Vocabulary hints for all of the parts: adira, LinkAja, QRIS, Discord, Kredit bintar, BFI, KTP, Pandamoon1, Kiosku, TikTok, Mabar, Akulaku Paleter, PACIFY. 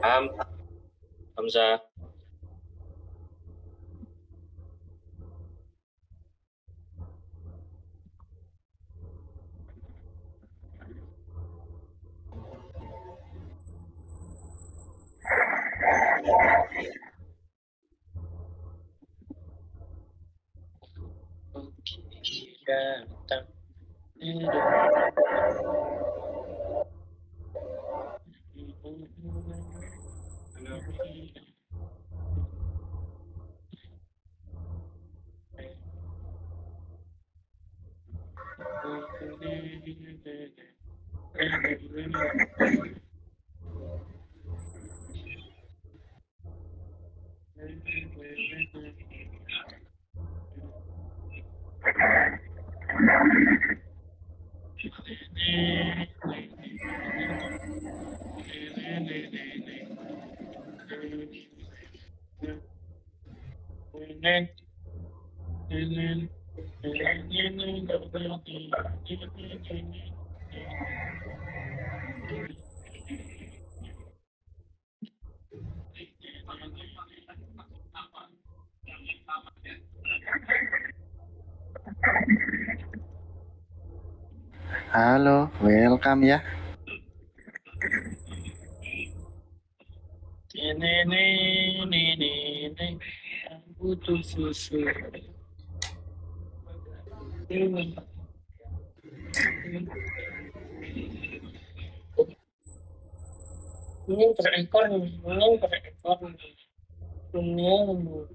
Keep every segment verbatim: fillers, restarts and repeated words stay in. Ham, Hamzah. Halo, welcome ya. Ini ini ini ini butuh susu. Ini. Ini terekor, ini terekor. Dunia ini.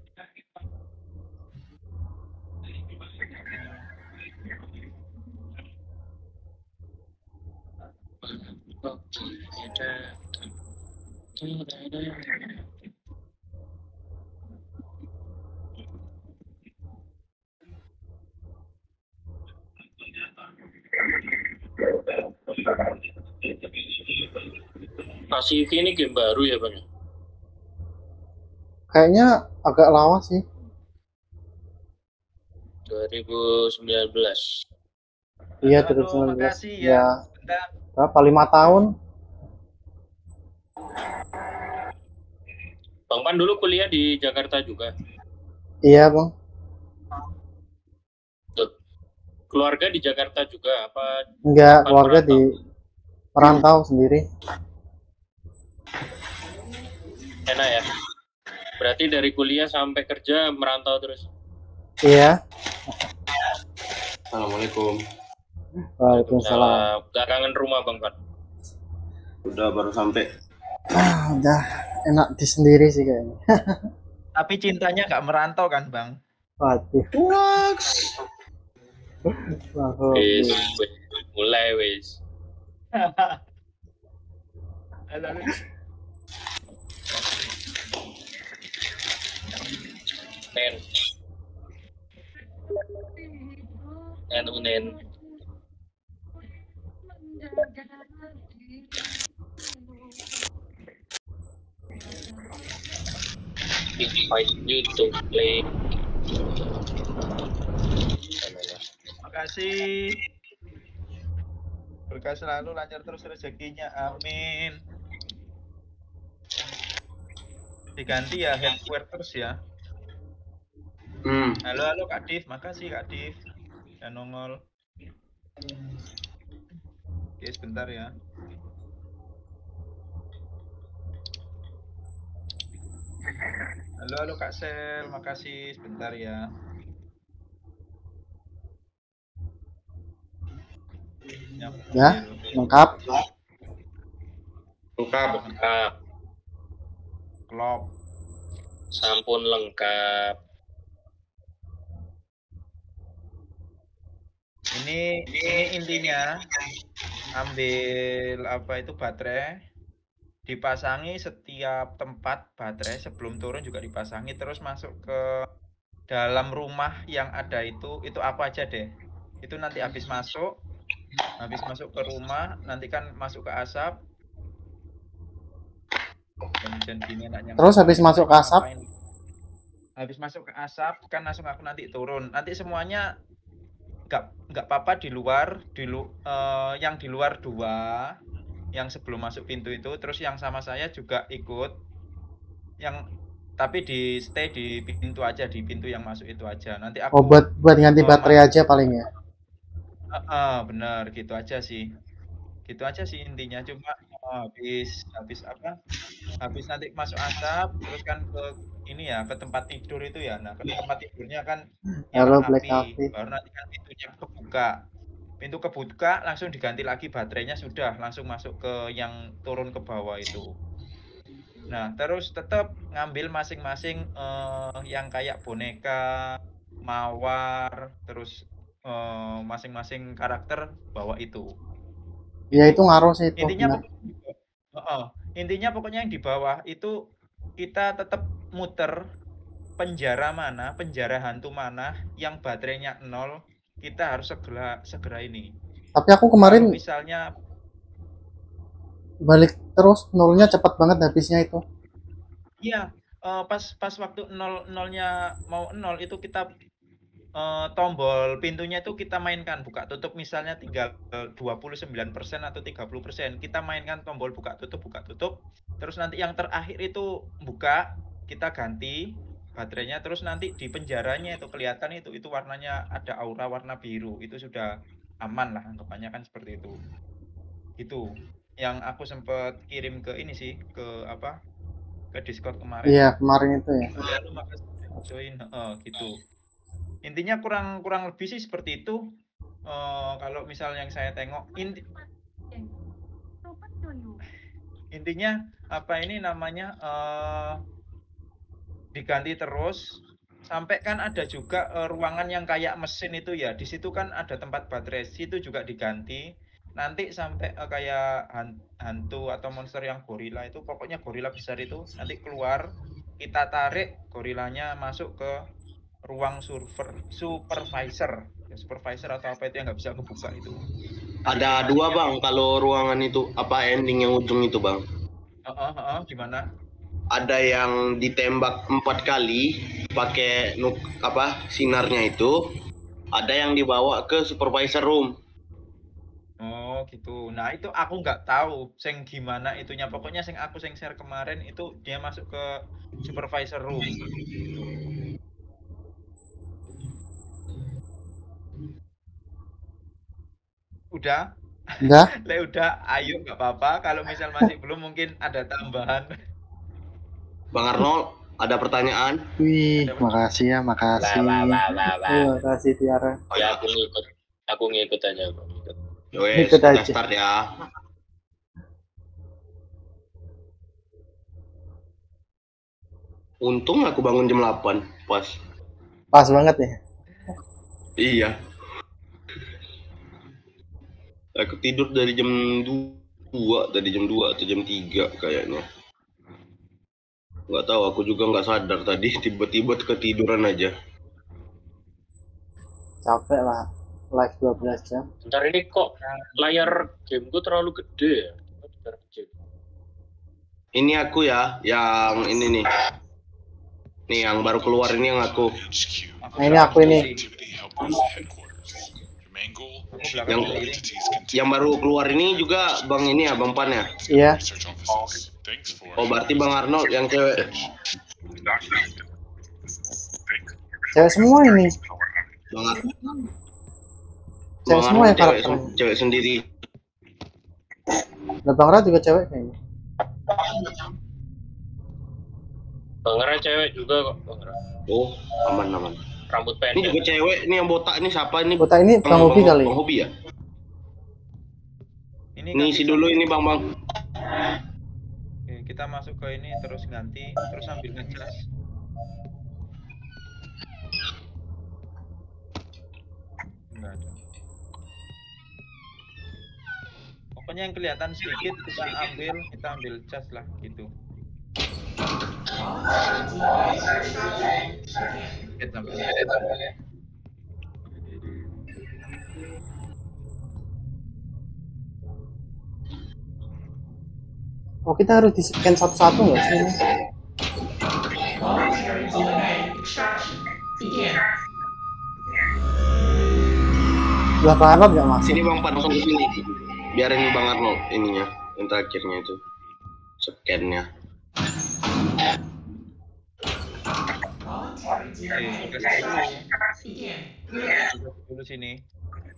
Pacify ini game baru ya Bang? Kayaknya agak lama sih. dua ribu sembilan belas. Iya, dua ribu sembilan belas. Makasih ya. Ya. Berapa? lima tahun? Bang Pan dulu kuliah di Jakarta juga? Iya Bang. Tuh. Keluarga di Jakarta juga? Apa? Enggak, keluarga merantau? Di merantau sendiri. Enak ya? Berarti dari kuliah sampai kerja merantau terus? Iya. Assalamualaikum. Waalaikumsalam. Udah kangen rumah Bang Pan? Udah, baru sampai. Ah, udah enak di sendiri sih kayaknya. Tapi cintanya gak merantau kan Bang? Waduh. Wis, mulai wis. Nen. Nen unen. Invite you to play. Terima kasih. Berkah selalu, lancar terus rezekinya, amin. Diganti ya headwear terus ya. Hmm. Halo halo Kak Div, makasih Kak Div. Dan nongol. Oke sebentar ya. Halo, halo Kak Sel, makasih sebentar ya. Ya, lengkap. Lengkap, lengkap. Klop. Sampun lengkap. Ini, ini intinya ambil apa itu baterai. Dipasangi setiap tempat baterai sebelum turun juga dipasangi, terus masuk ke dalam rumah yang ada itu itu apa aja deh itu nanti habis masuk habis masuk ke rumah nanti kan masuk ke asap. Dan, dan terus habis masuk ke asap ngapain. habis masuk ke asap kan langsung aku nanti turun nanti semuanya nggak nggak apa-apa di luar di lu, uh, yang di luar dua yang sebelum masuk pintu itu, terus yang sama saya juga ikut, yang tapi di stay di pintu aja, di pintu yang masuk itu aja. Nanti aku oh, buat buat ganti baterai aja paling ya. Uh, uh, bener gitu aja sih, gitu aja sih intinya. Cuma uh, habis habis apa? Habis nanti masuk asap, terus kan ke ini ya, ke tempat tidur itu ya. Nah, ke tempat tidurnya kan halo, black coffee. Baru nanti kan pintunya kebuka. Pintu kebuka langsung diganti lagi baterainya, sudah langsung masuk ke yang turun ke bawah itu. Nah terus tetap ngambil masing-masing eh, yang kayak boneka, mawar, terus masing-masing eh, karakter bawa itu. Ya itu ngaruh sih itu. Intinya pokoknya, oh, intinya pokoknya yang di bawah itu kita tetap muter penjara mana, penjara hantu mana yang baterainya nol. Kita harus segera segera ini. Tapi aku kemarin kalau misalnya balik terus nolnya cepat banget habisnya itu. Iya, uh, pas pas waktu nol nolnya mau nol itu kita uh, tombol pintunya itu kita mainkan buka tutup, misalnya tinggal dua puluh sembilan persen atau tiga puluh persen. Kita mainkan tombol buka tutup buka tutup. Terus nanti yang terakhir itu buka, kita ganti baterainya, terus nanti di penjaranya itu kelihatan itu itu warnanya ada aura warna biru, itu sudah aman lah anggapannya kan, seperti itu. Itu yang aku sempat kirim ke ini sih, ke apa, ke Discord kemarin. Iya kemarin itu ya. Udah lu makasih join, uh, gitu. Intinya kurang kurang lebih sih seperti itu. Uh, kalau misal yang saya tengok inti intinya apa ini namanya. Uh, diganti terus sampai kan ada juga e, ruangan yang kayak mesin itu ya, di situ kan ada tempat baterai, situ juga diganti nanti sampai e, kayak hantu atau monster yang gorila itu, pokoknya gorila besar itu nanti keluar, kita tarik gorilanya masuk ke ruang server supervisor ya, supervisor atau apa itu yang nggak bisa kebuka itu. Ada dua bang kalau ruangan itu, apa ending yang ujung itu bang? Oh, oh, oh, gimana? Ada yang ditembak empat kali pakai nuk apa sinarnya itu, ada yang dibawa ke supervisor room. Oh gitu. Nah itu aku nggak tahu sing gimana itunya, pokoknya sing aku sing share kemarin itu dia masuk ke supervisor room. Udah? Udah? Le udah, ayo nggak apa-apa. Kalau misal masih belum mungkin ada tambahan. Bang Arnold, ada pertanyaan? Wih, ada makasih ya, makasih. Lah, lah, lah, lah. Wih, makasih Tiara. Oh ya, aku ngikut, aku ngikut aja. Yowes, kita start ya. Untung aku bangun jam delapan, pas. Pas banget ya? Iya. Aku tidur dari jam dua, dari jam dua atau jam tiga kayaknya. Nggak tahu, aku juga nggak sadar tadi, tiba-tiba ketiduran aja. Capek lah, live dua belas jam. Bentar ini kok layar game gue terlalu gede ya? Ini aku ya, yang ini nih. Nih yang baru keluar ini yang aku. Nah, ini aku ini. Yang, yang baru keluar ini juga bang ini ya, bang Pan ya? Iya. Oh berarti Bang Arnold yang cewek. Cewek semua ini. Bang Arnold. Cewek semua ya karakter. Cewek sendiri. Nah, Bang Ra juga cewek kayaknya. Bang Ra cewek juga kok. Bang Ra. Oh aman aman. Rambut pendek. Ini juga cewek. Ini yang botak ini siapa ini? Botak ini Bang Hobi kali. Bang Hobi ya. Ini ngisi dulu ini Bang Bang. Kita masuk ke ini terus ganti, terus sambil ngejelas. Enggak ada. Pokoknya yang kelihatan sedikit kita ambil, kita ambil cas lah gitu. Kita ambil. Oh kita harus di-scan satu-satu nggak sih? Lah Bang Arnold nggak masuk? Sini Bang Pan, langsung ke sini. Biarin Bang Arnold ininya. yang terakhirnya itu scan-nya. Dulu sini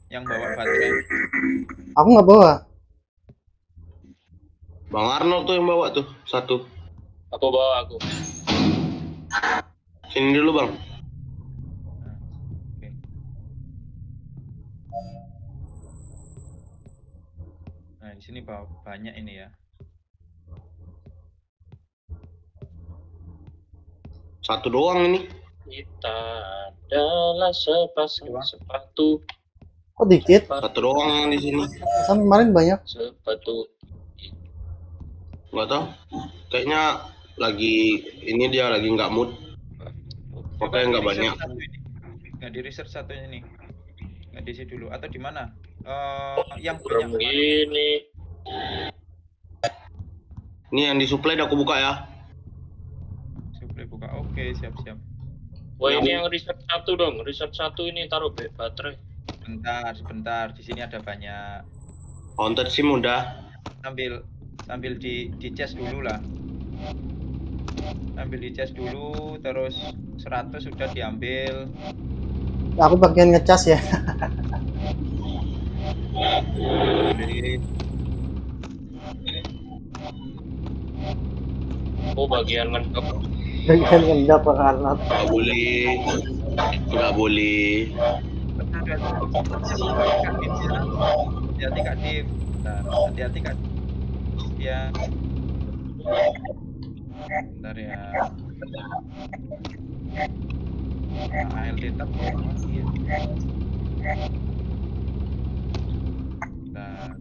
yang bawa baterai. Aku nggak bawa. Bang Arnold tuh yang bawa tuh satu. Aku bawa aku. Sini dulu bang. Okay. Nah di sini banyak ini ya. Satu doang ini. Kita adalah sepasang sepatu. Kok dikit? Satu doang yang di sini. Sampai kemarin banyak. Sepatu. Gak tau. Kayaknya lagi ini dia lagi nggak mood. Makanya nggak banyak. Nggak di research satunya nih. Nggak diisi dulu atau di mana? Uh, oh, yang punya ini. Ini yang di supply udah aku buka ya. Buka. Oke, siap-siap. Wah, ini yang research satu dong. Research satu ini taruh baterai. Bentar, sebentar. Di sini ada banyak. Counter SIM udah. Ambil ambil di di charge dulu lah. Ambil di charge dulu, terus seratus sudah diambil. Aku bagian ngecas ya. Oh, bagian ngecas. Jangan ngendap karena nggak boleh, nggak boleh. Hati-hati kak Dim, hati-hati kak. Ya, bentar ya. Air tetap masih. Nah.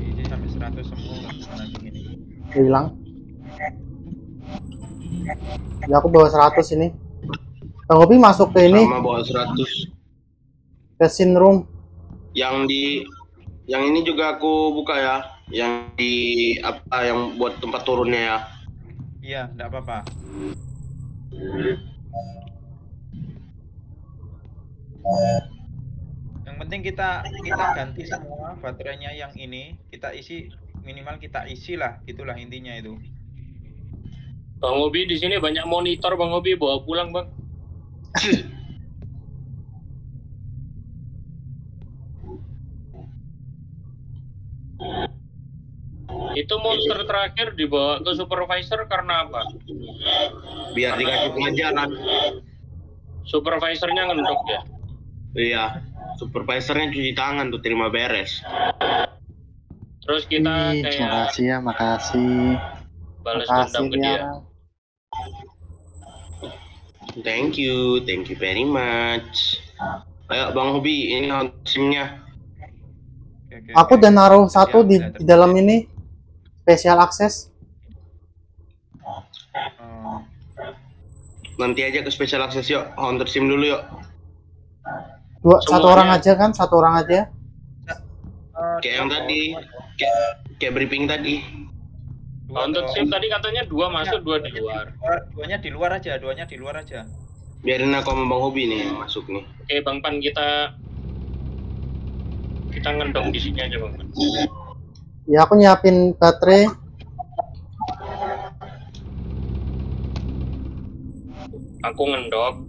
Ini sampai seratus semua lagi ini. Hilang. Ya aku bawa seratus ini. Bang Opi masuk ke ini. Sama bawa seratus. Ke sin room. Yang di yang ini juga aku buka ya. Yang di apa yang buat tempat turunnya ya. Iya, enggak apa-apa. Yang penting kita kita ganti semua baterainya yang ini, kita isi minimal kita isilah, gitulah intinya itu. Bang Obi di sini banyak monitor Bang Obi bawa pulang bang. Itu monster terakhir dibawa ke supervisor karena apa? Biar dikasih pengajaran. Supervisornya ngendok ya. Iya, supervisornya cuci tangan tuh terima beres. Terus kita Ih, kayak makasih ya, makasih. Balas dendam ke dia. Thank you, thank you very much. Ayo Bang Hobi, ini SIM-nya. Aku udah naruh satu ya, di, di dalam ini special access. Hmm. Nanti aja ke special access yuk, counter SIM dulu yuk. Dua, satu orang aja kan, satu orang aja. Kayak yang tadi, kayak, kayak briefing tadi. Untuk SIM tadi katanya dua masuk, dua di luar. Duanya di luar aja, duanya di luar aja. Biarin aku sama Bang Hobi nih yang masuk nih. Oke Bang Pan, kita kita ngendong di sini aja Bang Pan. Ya aku nyiapin baterai. Aku ngendok.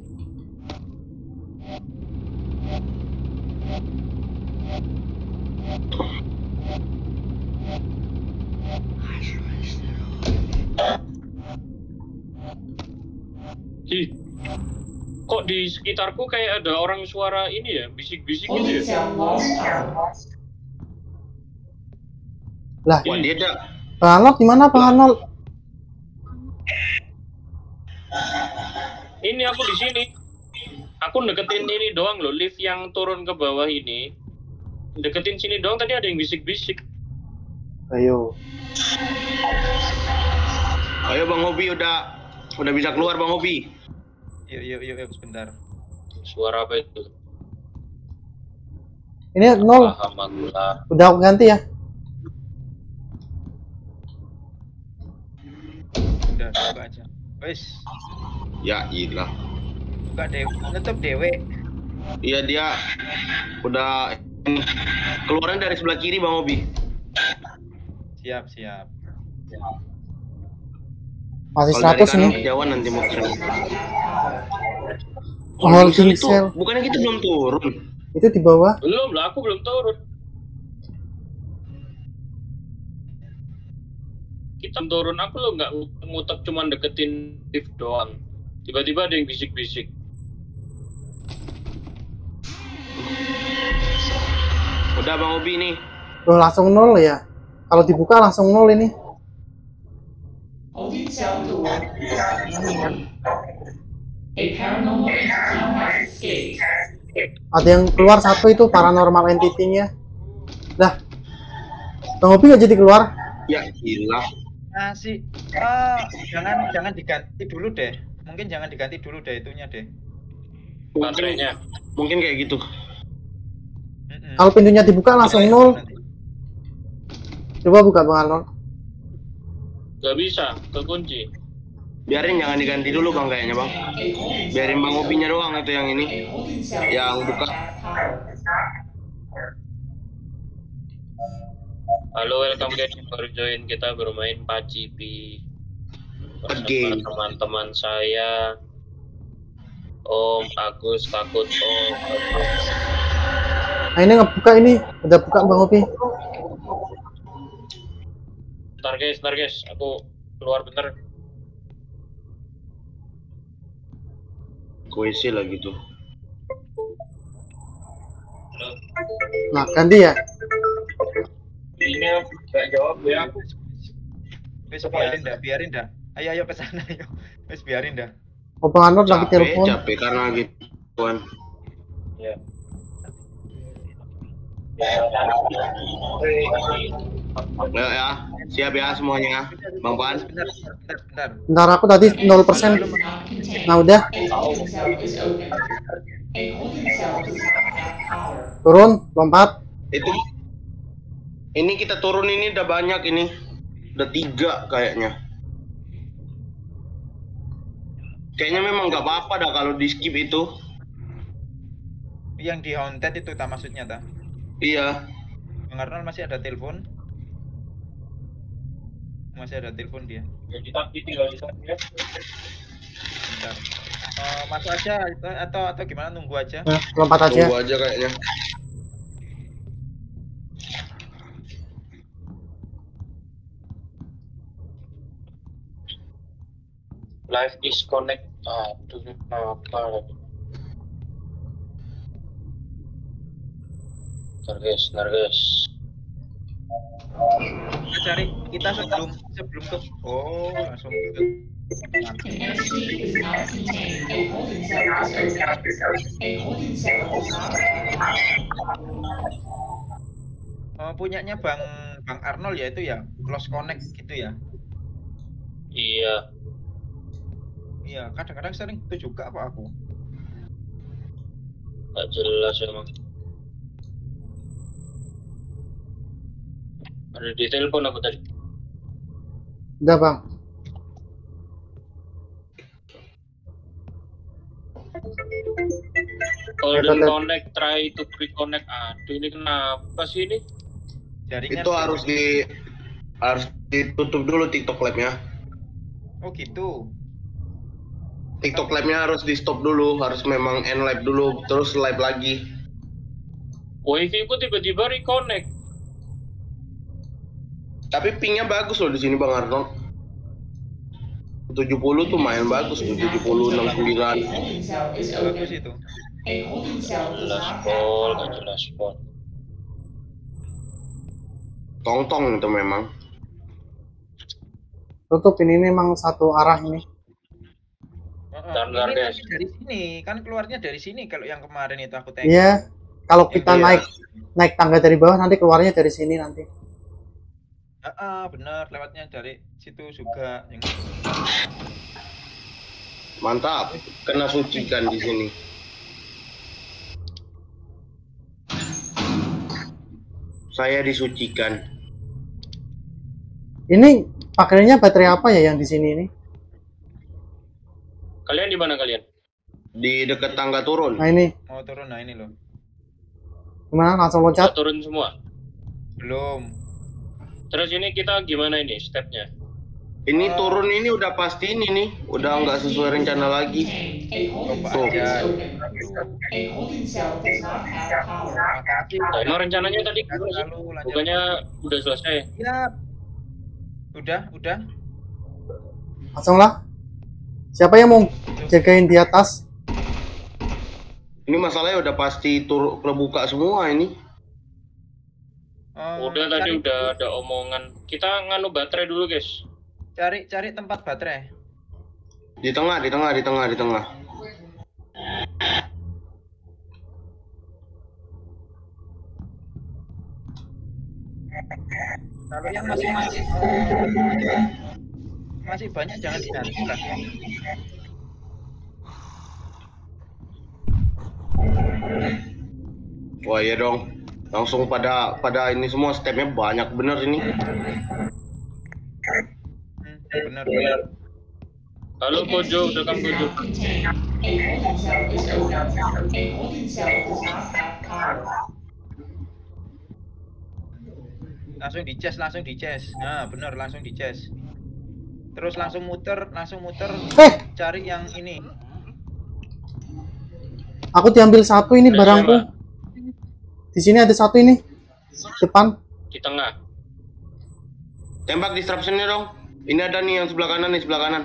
Ih, kok di sekitarku kayak ada orang suara ini ya, bisik-bisik gitu ya. Lah, dia ada. Bang Arnold di mana Bang Arnold? Ini aku di sini. Aku deketin ini doang loh, lift yang turun ke bawah ini. Deketin sini doang, tadi ada yang bisik-bisik. Ayo. Ayo Bang Hobi udah udah bisa keluar Bang Hobi. Yuk yuk yuk sebentar. Suara apa itu? Ini nol. Udah aku ganti ya. Udah coba aja. Wes. Ya ilah. Buka dewe, tetep dewe. Iya dia udah keluaran dari sebelah kiri Bang Obi. Siap, siap. siap. Masih seratus nih. Jauhan nanti mau turun. Oh, itu bukannya kita belum turun. Itu di bawah? Belum lah, aku belum turun. Kita turun aku lo nggak ngutak cuman deketin lift doang. Tiba-tiba ada yang bisik-bisik. Udah Bang Obi nih. Loh, langsung nol ya? Kalau dibuka langsung nol ini. Obi sound door. A paranormal entity has escaped. Ada yang keluar satu itu paranormal entity-nya. Dah. Bang Obi nggak jadi keluar? Ya gila. Nah, si uh, jangan jangan diganti dulu deh. Mungkin jangan diganti dulu deh itunya deh. Baterainya. Mungkin kayak gitu. Kalau pintunya dibuka langsung nol. Coba buka Bang Alon. Gak bisa, kekunci. Biarin jangan diganti dulu Bang kayaknya Bang. Biarin Bang Opinya doang itu yang ini. Yang buka. Halo, welcome guys yang baru join, kita bermain Pacify Her. Teman-teman saya. Om Agus takut Om. Nah, ini ngebuka ini, udah buka Bang Opi. Bentar guys, bentar guys, aku keluar bentar. Kuisi lagi tuh. Nah, ganti ya. Ini nggak jawab ya. Wes biarin dah, biarin dah. Ayo ayo ke sana ayo. Wes biarin dah. Oh, Bang Anwar lagi telepon. Capek karena gituan. Iya. Ya, ya, siap ya semuanya, Bang Pan. Bentar, bentar, bentar. Bentar aku tadi nol persen. Nah udah. Turun, lompat. Itu. Ini kita turun ini udah banyak ini, udah tiga kayaknya. Kayaknya memang nggak apa-apa dah kalau di skip itu. Yang di haunted itu tak maksudnya tak? Iya. Bang Arnold masih ada telepon? Masih ada telepon dia. Ya kita tinggal di sana ya. Bentar. Uh, masuk aja atau atau gimana, nunggu aja? Nah, lompat aja. Nunggu aja kayaknya. Live is connected. Aduh, apa lagi? Nergis, nergis. Kita cari, kita sebelum sebelum tuh. Oh, langsung ke. Oh, punyanya Bang Bang Arnold ya itu ya, close connect gitu ya? Iya. Iya, kadang-kadang sering itu juga apa aku? Gak jelas emang. Ada di telepon aku tadi. Udah Bang. Golden connect, try to reconnect. Aduh ini kenapa sih ini? Jaringan itu harus di harus ditutup dulu TikTok Live-nya. Oh gitu. TikTok Live-nya harus di stop dulu, harus memang end live dulu, terus live lagi. Wifi ku tiba-tiba reconnect. Tapi pingnya bagus loh di sini Bang Arnold. tujuh puluh tuh main bagus, tujuh puluh, enam puluh sembilan. Bagus itu. Jelas pol, jelas pol. Tong-tong itu memang. Tutup ini memang satu arah ini. Dan ini guys, dari sini kan keluarnya dari sini kalau yang kemarin itu aku tengok. Iya. Kalau kita M B S naik naik tangga dari bawah nanti keluarnya dari sini nanti. Ah, benar, lewatnya dari situ juga. Mantap, kena sucikan di sini. Saya disucikan. Ini pakainya baterai apa ya yang di sini ini? Kalian di mana kalian? Di dekat tangga turun. Nah ini. Mau turun, nah ini loh. Gimana, langsung loncat? Kita turun semua? Belum. Terus ini kita gimana ini stepnya? Ini oh. turun ini udah pasti ini nih, udah nggak sesuai rencana lagi. Tuh. Nah, emang rencananya tadi bukannya udah selesai? Ya. Udah, udah. Langsunglah. Siapa yang mau jagain di atas? Ini masalahnya udah pasti tur terbuka semua ini. Oh, udah tadi udah itu. Ada omongan. Kita nganu baterai dulu, guys. Cari cari tempat baterai. Di tengah, di tengah, di tengah, di tengah. Kalau yang masih masih masih banyak jangan diganti lah. Wah ya dong, langsung pada pada ini semua stepnya banyak bener ini. Bener bener. Halo Kojo, udah kan Kojo? Langsung di chest, langsung di chest. Nah bener, langsung di chest. Terus langsung muter, langsung muter, cari yang ini. Aku diambil satu ini barangku. Di sini ada satu ini, depan. Di tengah. Tembak disruption-nya dong. Ini ada nih yang sebelah kanan, nih sebelah kanan.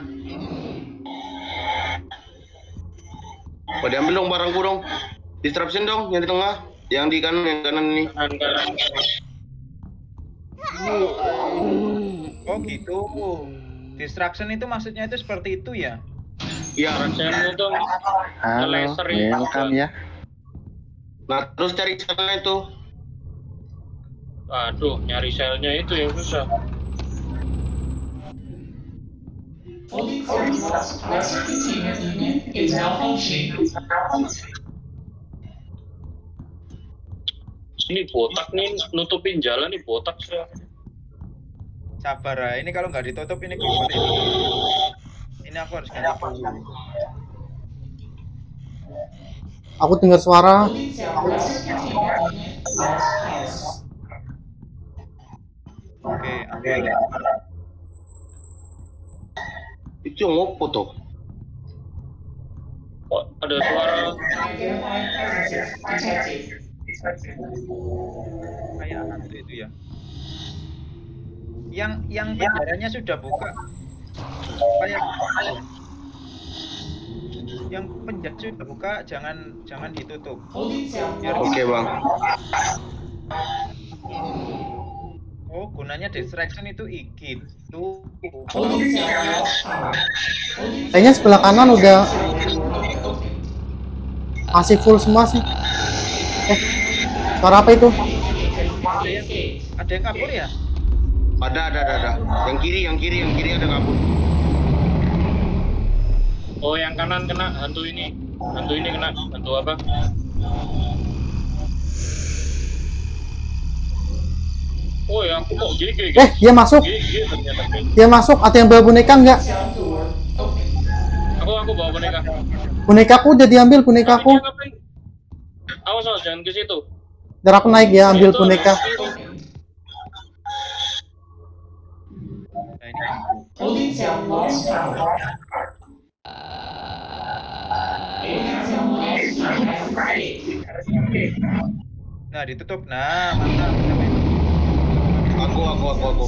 Oh, diambil dong barangku dong. Disruption dong, yang di tengah, yang di kanan, yang kanan ini. Oh gitu. Distraction itu maksudnya itu seperti itu ya? Iya, rencananya dong. Halo, welcome ya. Nah, terus cari selnya itu. Aduh, nyari selnya itu yang susah. Ini botak nih, nutupin jalan nih botak sih. Sabar ya, ini kalau nggak ditutup ini keluar ini. Ini aku harus ganti. Aku dengar suara. Oke, oke. Itu ngopo tuh? Kok ada suara? Kayak hantu itu ya. Yang yang benderanya sudah buka. Kayak oh, yang penjara sudah buka, jangan jangan ditutup. Oke bang. Oh gunanya distraction itu ikit tuh. Kayaknya sebelah kanan udah masih full semua sih. Eh suara apa itu? Ada yang, ada yang kabur ya? Ada, ada, ada, ada. Yang kiri, yang kiri, yang kiri ada kabur. Oh, yang kanan kena hantu ini. Hantu ini kena. Hantu apa? Oh, ya aku kok gini, gini, gini. Eh, dia masuk. Gini, gini, ternyata, gini. Dia masuk. Ada yang bawa boneka nggak? Aku, aku bawa boneka. Bonekaku udah diambil, bonekaku. Awas, awas, jangan ke situ. Ntar aku naik ya, ambil boneka. Nah ditutup, nah mantap. Aku, aku, aku, aku.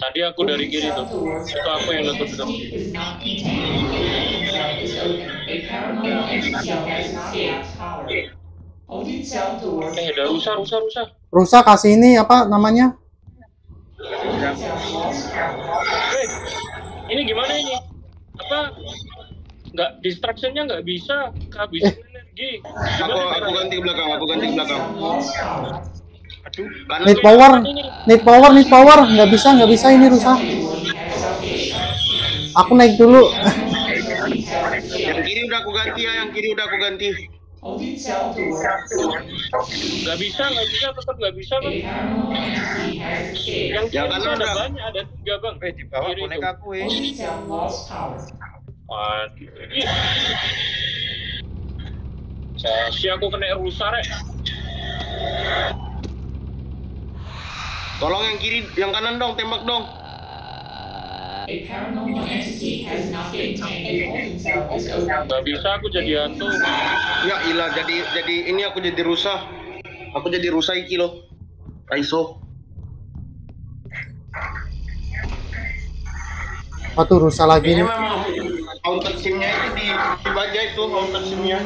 Tadi aku dari kiri tuh. Itu aku yang nutup tuh. Eh udah rusak, rusak, rusak. Rusak kasih ini apa namanya? Hey, ini gimana ini? Apa? Nggak, distraction-nya nggak bisa, kehabisan eh. energi. Aku, aku ganti ke belakang, aku ganti ke belakang. Aduh, need power, need power, need power, nggak bisa, nggak bisa ini rusak. Aku naik dulu. Yang kiri udah aku ganti ya, yang kiri udah aku ganti. Gak bisa, gak bisa, tetap gak bisa bang. Yang ya, kan ada banyak, ada tiga bang. Eh di bawah konek aku ya. Waduh ini. Sesi aku kena rusak ya. Tolong yang kiri, yang kanan dong, tembak dong. Gak bisa aku jadi hantu. Ya ilah, jadi jadi ini aku jadi rusak. Aku jadi rusak iki loh. Aiso. Satu rusak lagi ini. Counter simnya itu di dibaca itu counter simnya.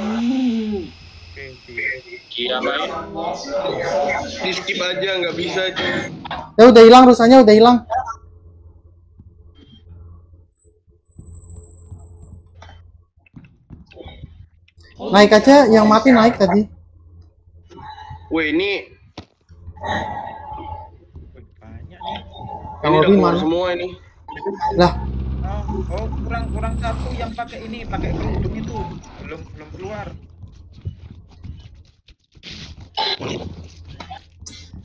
Iya baik. Di skip aja nggak bisa aja. Ya udah hilang rusaknya, udah hilang. Naik aja, yang mati naik tadi. Wih ini banyak nih. Yang lebih mana? Semua ini. Lah. Oh kurang kurang satu yang pakai ini, pakai kerudung itu belum belum keluar.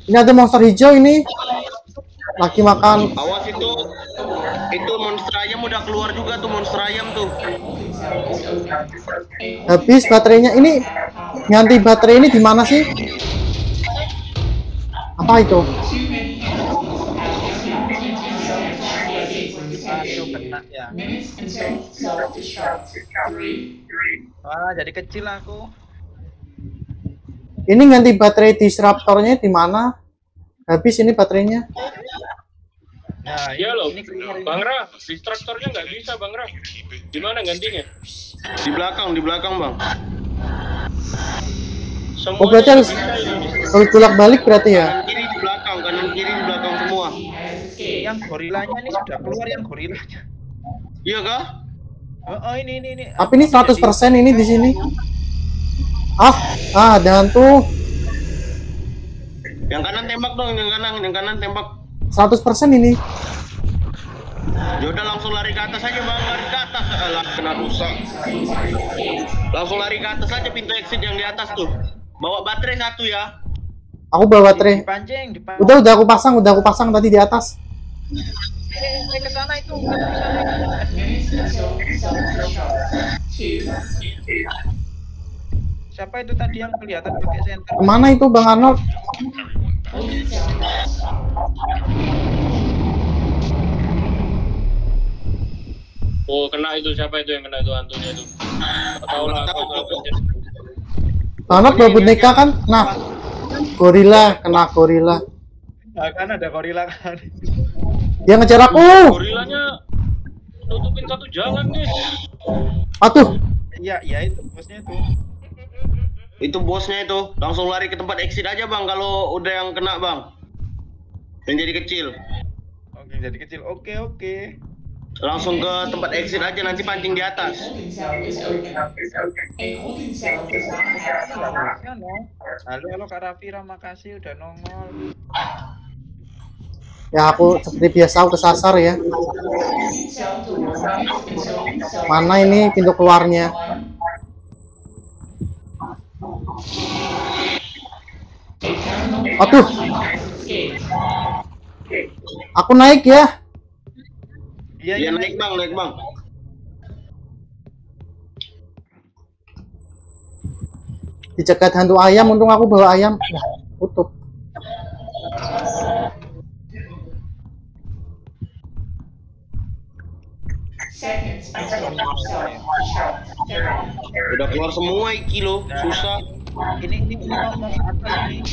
Ini ada monster hijau ini. Laki makan. Awas itu. Itu monster ayam udah keluar juga tuh, monster ayam tuh. Habis baterainya ini. Nyanti baterai ini di mana sih? Apa itu? Wah, jadi kecil aku. Ini ganti baterai disruptornya di mana? Habis ini baterainya. Nah, iya loh. Bang Ra, disruptornya nggak bisa, Bang Ra. Di mana gantinya? Di belakang, di belakang, Bang. Semuanya oh, berarti harus bolak balik berarti ya? Kanan kiri di belakang, kanan kiri di belakang semua. Yang gorilanya ini sudah keluar yang gorilanya. Iya kah? Oh, oh ini ini ini. Tapi ini seratus persen ini di sini. Ah, ah, dan tuh. Yang kanan tembak dong, yang kanan, yang kanan tembak. seratus persen ini. Ya udah langsung lari ke atas aja bang, lari ke atas, alah kena rusak. Langsung lari ke atas aja pintu exit yang di atas tuh. Bawa baterai satu ya. Aku bawa baterai. Dipancing, dipancing. Udah, udah aku pasang, udah aku pasang tadi di atas. Saya ke sana itu. Siapa itu tadi yang kelihatan pakai senter? Kemana itu Bang Arnold? Oh kena itu, siapa itu yang kena itu hantunya itu? Tahu lah. Anak babut nikah kan? Nah, gorila kena gorila. Nah, kan ada gorila kan? Dia ngejar aku. Gorilanya nutupin satu jalan nih. Atuh. Iya, iya itu bosnya itu. Itu bosnya itu, langsung lari ke tempat exit aja bang kalau udah yang kena bang. Yang jadi kecil. Oke, jadi kecil, oke oke. Langsung ke tempat exit aja, nanti pancing di atas. Halo, halo Kak Raffi, makasih udah nongol. Ya aku seperti biasa aku kesasar ya. Mana ini pintu keluarnya? Aduh, aku naik ya? Iya ya, naik bang, naik bang. Dicegat hantu ayam, untung aku bawa ayam. Nah, tutup. Udah keluar semua iki loh, susah. Ini ini mau apa ini?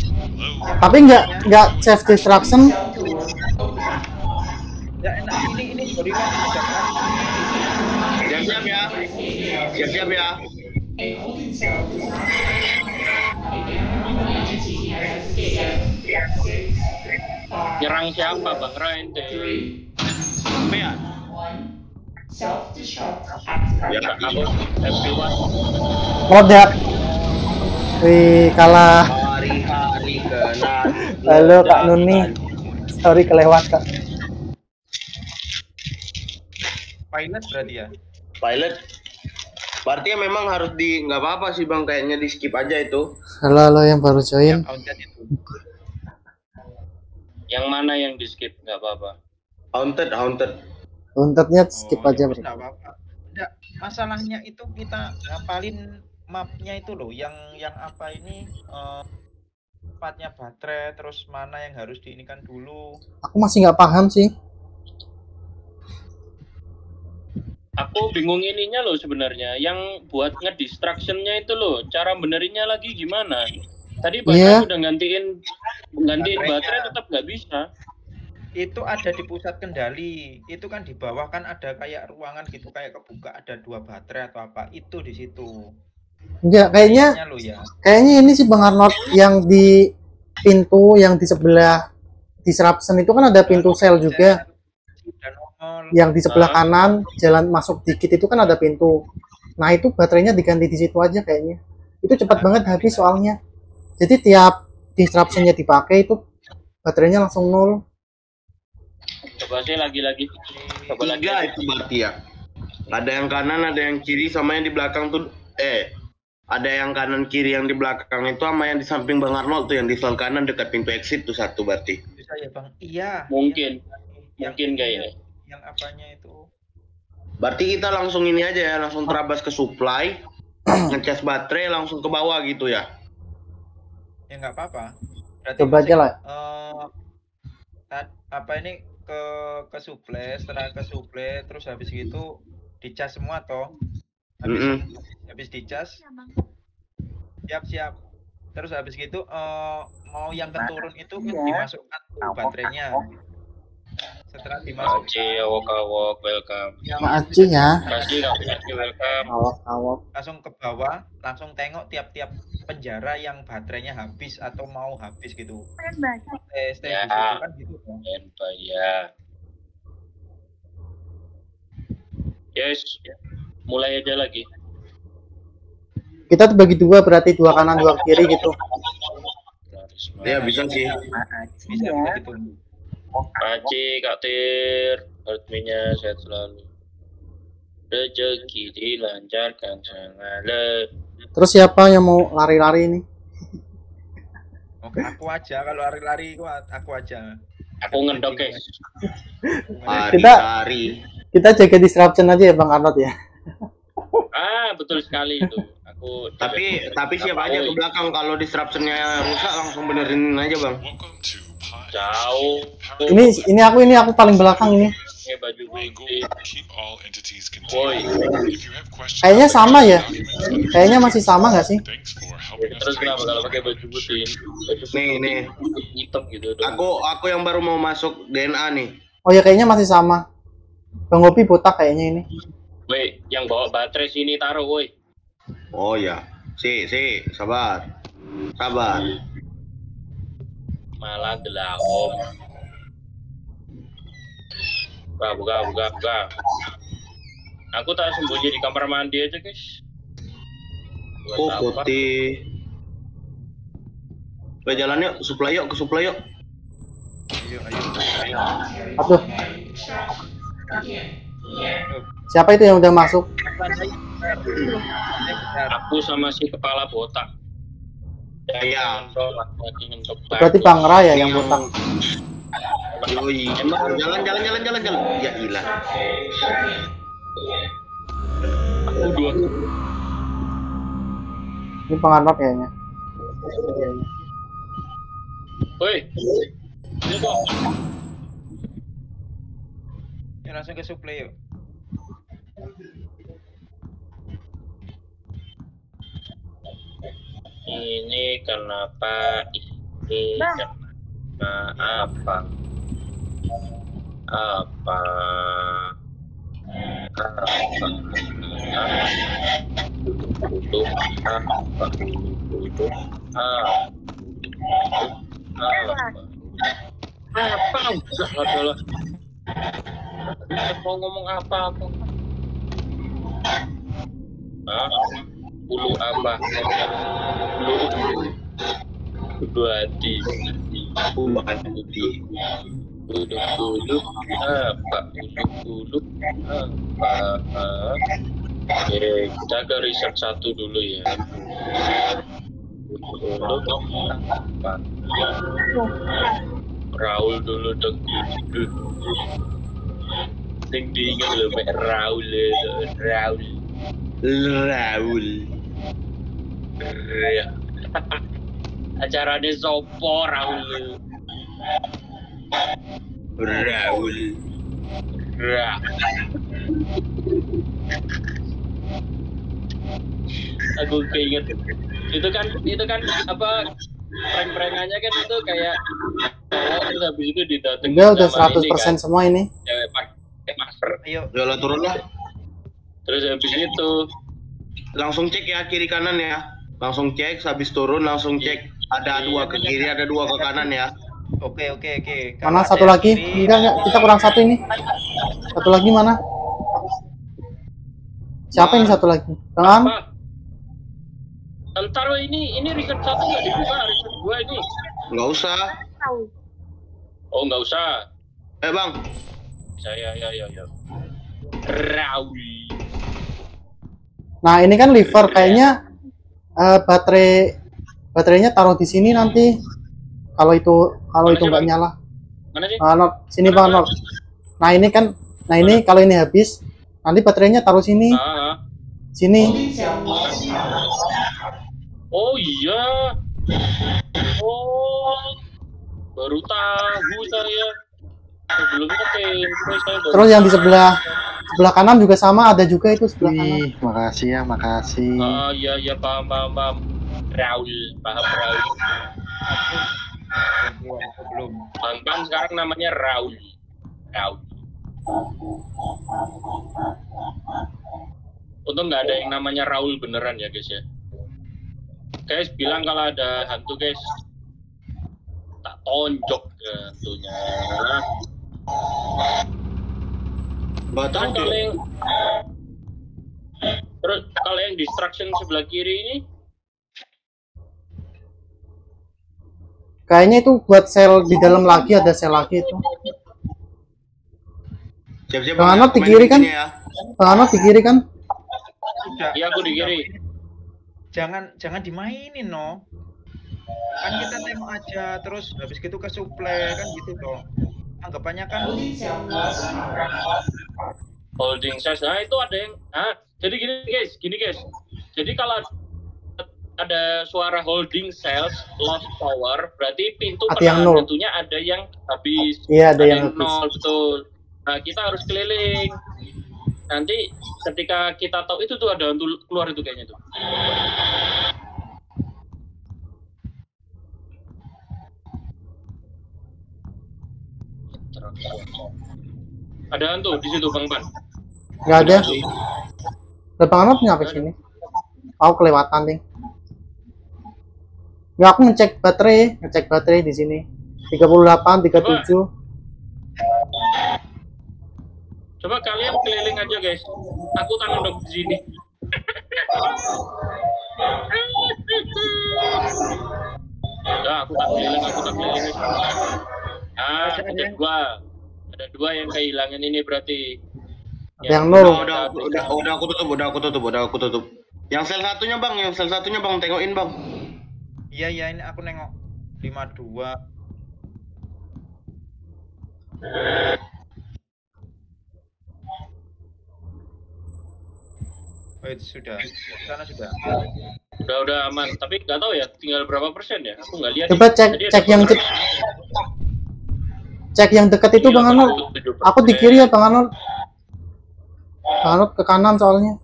Tapi enggak enggak save destruction. Enggak enak ini ini gorila juga. Siap-siap ya. Siap-siap ya. Nyerang siapa Bang Rain? Apa ya? Ya aku everyone. Meledak. Wih kalah. Hari-hari kena. Halo Kak Nuni. Sorry kelewat Kak. Pilot berarti ya? Pilot. Berarti ya memang harus di, nggak apa-apa sih bang, kayaknya di skip aja itu. Halo, halo yang baru join. Yang, yang mana yang di skip nggak apa-apa? Haunted, haunted. Hauntednya skip oh, aja ya, nggak apa-apa. Nggak, masalahnya itu kita ngapalin mapnya itu loh, yang yang apa ini? Uh, tempatnya baterai, terus mana yang harus diinikan dulu. Aku masih nggak paham sih. Aku bingung ininya loh sebenarnya, yang buat ngedistractionnya itu loh, cara benerinnya lagi gimana? Tadi baterai yeah. udah gantiin, gantiin baterai, baterai tetap nggak bisa. Itu ada di pusat kendali, itu kan di bawah kan ada kayak ruangan gitu, kayak kebuka ada dua baterai atau apa, itu di situ. Enggak, kayaknya ya. Kayaknya ini sih Bang Arnold yang di pintu yang di sebelah disruption itu kan ada pintu sel juga. Yang di sebelah kanan jalan masuk dikit itu kan ada pintu. Nah, itu baterainya diganti di situ aja kayaknya. Itu cepat banget habis soalnya. Jadi tiap disruption-nya dipakai itu baterainya langsung nol. Coba sih lagi-lagi. Coba lagi itu berarti ya. Ada yang kanan, ada yang kiri, sama yang di belakang tuh. Eh, ada yang kanan kiri yang di belakang itu sama yang di samping Bang Arnold tuh yang di sebelah kanan dekat pintu exit tuh satu berarti. Bisa ya Bang? Iya. Mungkin. Yang, Mungkin kayaknya. Yang apanya itu? Berarti kita langsung ini aja ya, langsung terabas ke supply, ngecas baterai langsung ke bawah gitu ya? Ya nggak apa-apa. Coba aja lah. Uh, apa ini ke ke supply, setelah ke supply terus habis gitu dicas semua toh? Habis, mm -hmm. habis dicas siap-siap terus habis gitu uh, mau yang keturun itu yeah. dimasukkan tuh baterainya, setelah dimasukkan Aji, awok, awok, welcome ya, Aji, ya. Aji, Aji, welcome. Awok, awok. Langsung ke bawah langsung tengok tiap-tiap penjara yang baterainya habis atau mau habis gitu eh, stay ya. Di situ kan gitu kan? Ya. Yes ya. Mulai aja lagi. Kita bagi dua berarti dua kanan dua kiri gitu. Ya bisa sih. Bisa gitu. Paci, Kak Tir, adminnya sehat selalu. Rezeki dilancarkan segala. Terus siapa yang mau lari-lari ini? Oke, aku aja kalau lari-lari aku aja. Aku ngendok guys. Kita lari. Kita jaga disruption aja ya Bang Arnold ya. Ah betul sekali itu. Aku tapi tapi siapa aja ke belakang kalau disruptionnya rusak langsung benerin aja bang. Jauh. Ini ini aku ini aku paling belakang ini. Boy. Kayaknya sama ya. Kayaknya masih sama nggak sih? Terus kenapa kalau pakai baju putih? Nih nih. Hitam gitu. Aku aku yang baru mau masuk D N A nih. Oh ya kayaknya masih sama. Bang Gopi botak kayaknya ini. Woi, yang bawa baterai sini taruh, woi. Oh ya, si, si, sabar, sabar. Malah gelap. Buka, buka, buka, buka. Aku tak sembunyi di kamar mandi aja, guys. Oh, putih. Kita jalan yuk, supply yuk, ke supply yuk. Ayo, ayo, ayo. Aduh. Siapa itu yang udah masuk? Aku sama si kepala botak. Ya. Berarti Bang Raya yang botak. Yoi. Jalan, jalan, jalan, jalan, jalan. Ya ilah. Aku dua. Ini pengantar kayaknya. Woi. Ini kok. Ya langsung ke supply yuk. Ini kenapa ini bah. Kenapa apa apa apa butuh apa butuh apa apa mau ngomong apa apa ah bulu apa bulu dua hati bulu hati bulu bulu apa bulu bulu apa Oke, kita ke riset satu dulu ya. Untuk Raul dulu dok. Sing diingat lo, Raul, Raul, Raul. Acaranya sopo Raul. Raul. Ra. Aku keinget itu kan itu kan apa prank-prankannya kan itu kayak terus habis itu didatengin udah udah seratus persen ini, kan, semua ini cewek pakai masker ayo jalan turun lah terus habis itu langsung cek ya kiri kanan ya langsung cek habis turun langsung cek ada iya, dua ke kiri ada dua ke kanan ya oke oke oke mana satu lagi kiri. enggak enggak kita kurang satu ini satu lagi mana siapa ini satu lagi kanan entar ini ini riset satu nggak dibuka riset dua ini nggak usah oh nggak usah eh bang saya ya ya ya Rawi nah ini kan liver kayaknya uh, baterai baterainya taruh di sini nanti kalau itu kalau itu nggak nyala mana sih? Uh, not. sini mana, bang not. nah ini kan nah ini kalau ini habis nanti baterainya taruh sini uh-huh. sini Oh iya, oh baru tahu saya sebelumnya tempe saya. Baru Terus yang di sebelah sebelah kanan juga sama ada juga itu sebelah kanan. Ih, makasih ya, makasih. Oh iya iya paham paham paham. Raul paham Raul. Belum. Bang Bang sekarang namanya Raul. Raul. Untung nggak ada yang namanya Raul beneran ya guys ya. Guys bilang kalau ada hantu guys tak tonjok ke hantunya. Batang kalau yang terus kalau yang distraction sebelah kiri ini kayaknya itu buat sel di dalam lagi ada sel lagi itu. Siap-siap Bang Anot di kiri kan? Bang Anot di kiri kan? Iya aku di kiri. Jangan jangan dimainin no kan kita tem aja terus habis gitu ke suplai kan gitu dong anggapannya kan holding size nah itu ada yang ah jadi gini guys gini guys jadi kalau ada suara holding cells lost power berarti pintu pertama tentunya ada yang habis iya ada, ada yang, yang nol betul nah kita harus keliling nanti ketika kita tahu itu tuh ada untuk keluar itu kayaknya tuh ada hantu di situ Bang Ban nggak ada depan apa nyampe sini aku kelewatan nih nggak aku ngecek baterai ngecek baterai di sini tiga puluh delapan tiga puluh tujuh Coba kalian keliling aja guys. Aku tangan dok di sini. Udah, aku tak keliling, aku tak keliling. Ah, ada dua. Ada dua yang kehilangan ini berarti. Yang nol. Udah, udah, udah aku tutup, udah aku tutup, udah aku tutup. Yang sel satunya bang, yang sel satunya bang, tengokin bang. Iya iya, ini aku nengok. lima dua sudah karena sudah udah udah aman tapi nggak tahu ya tinggal berapa persen ya aku nggak lihat coba cek cek yang cek cek yang dekat itu Bang Anul aku di kiri ya Bang Anul Bang Anul ke kanan soalnya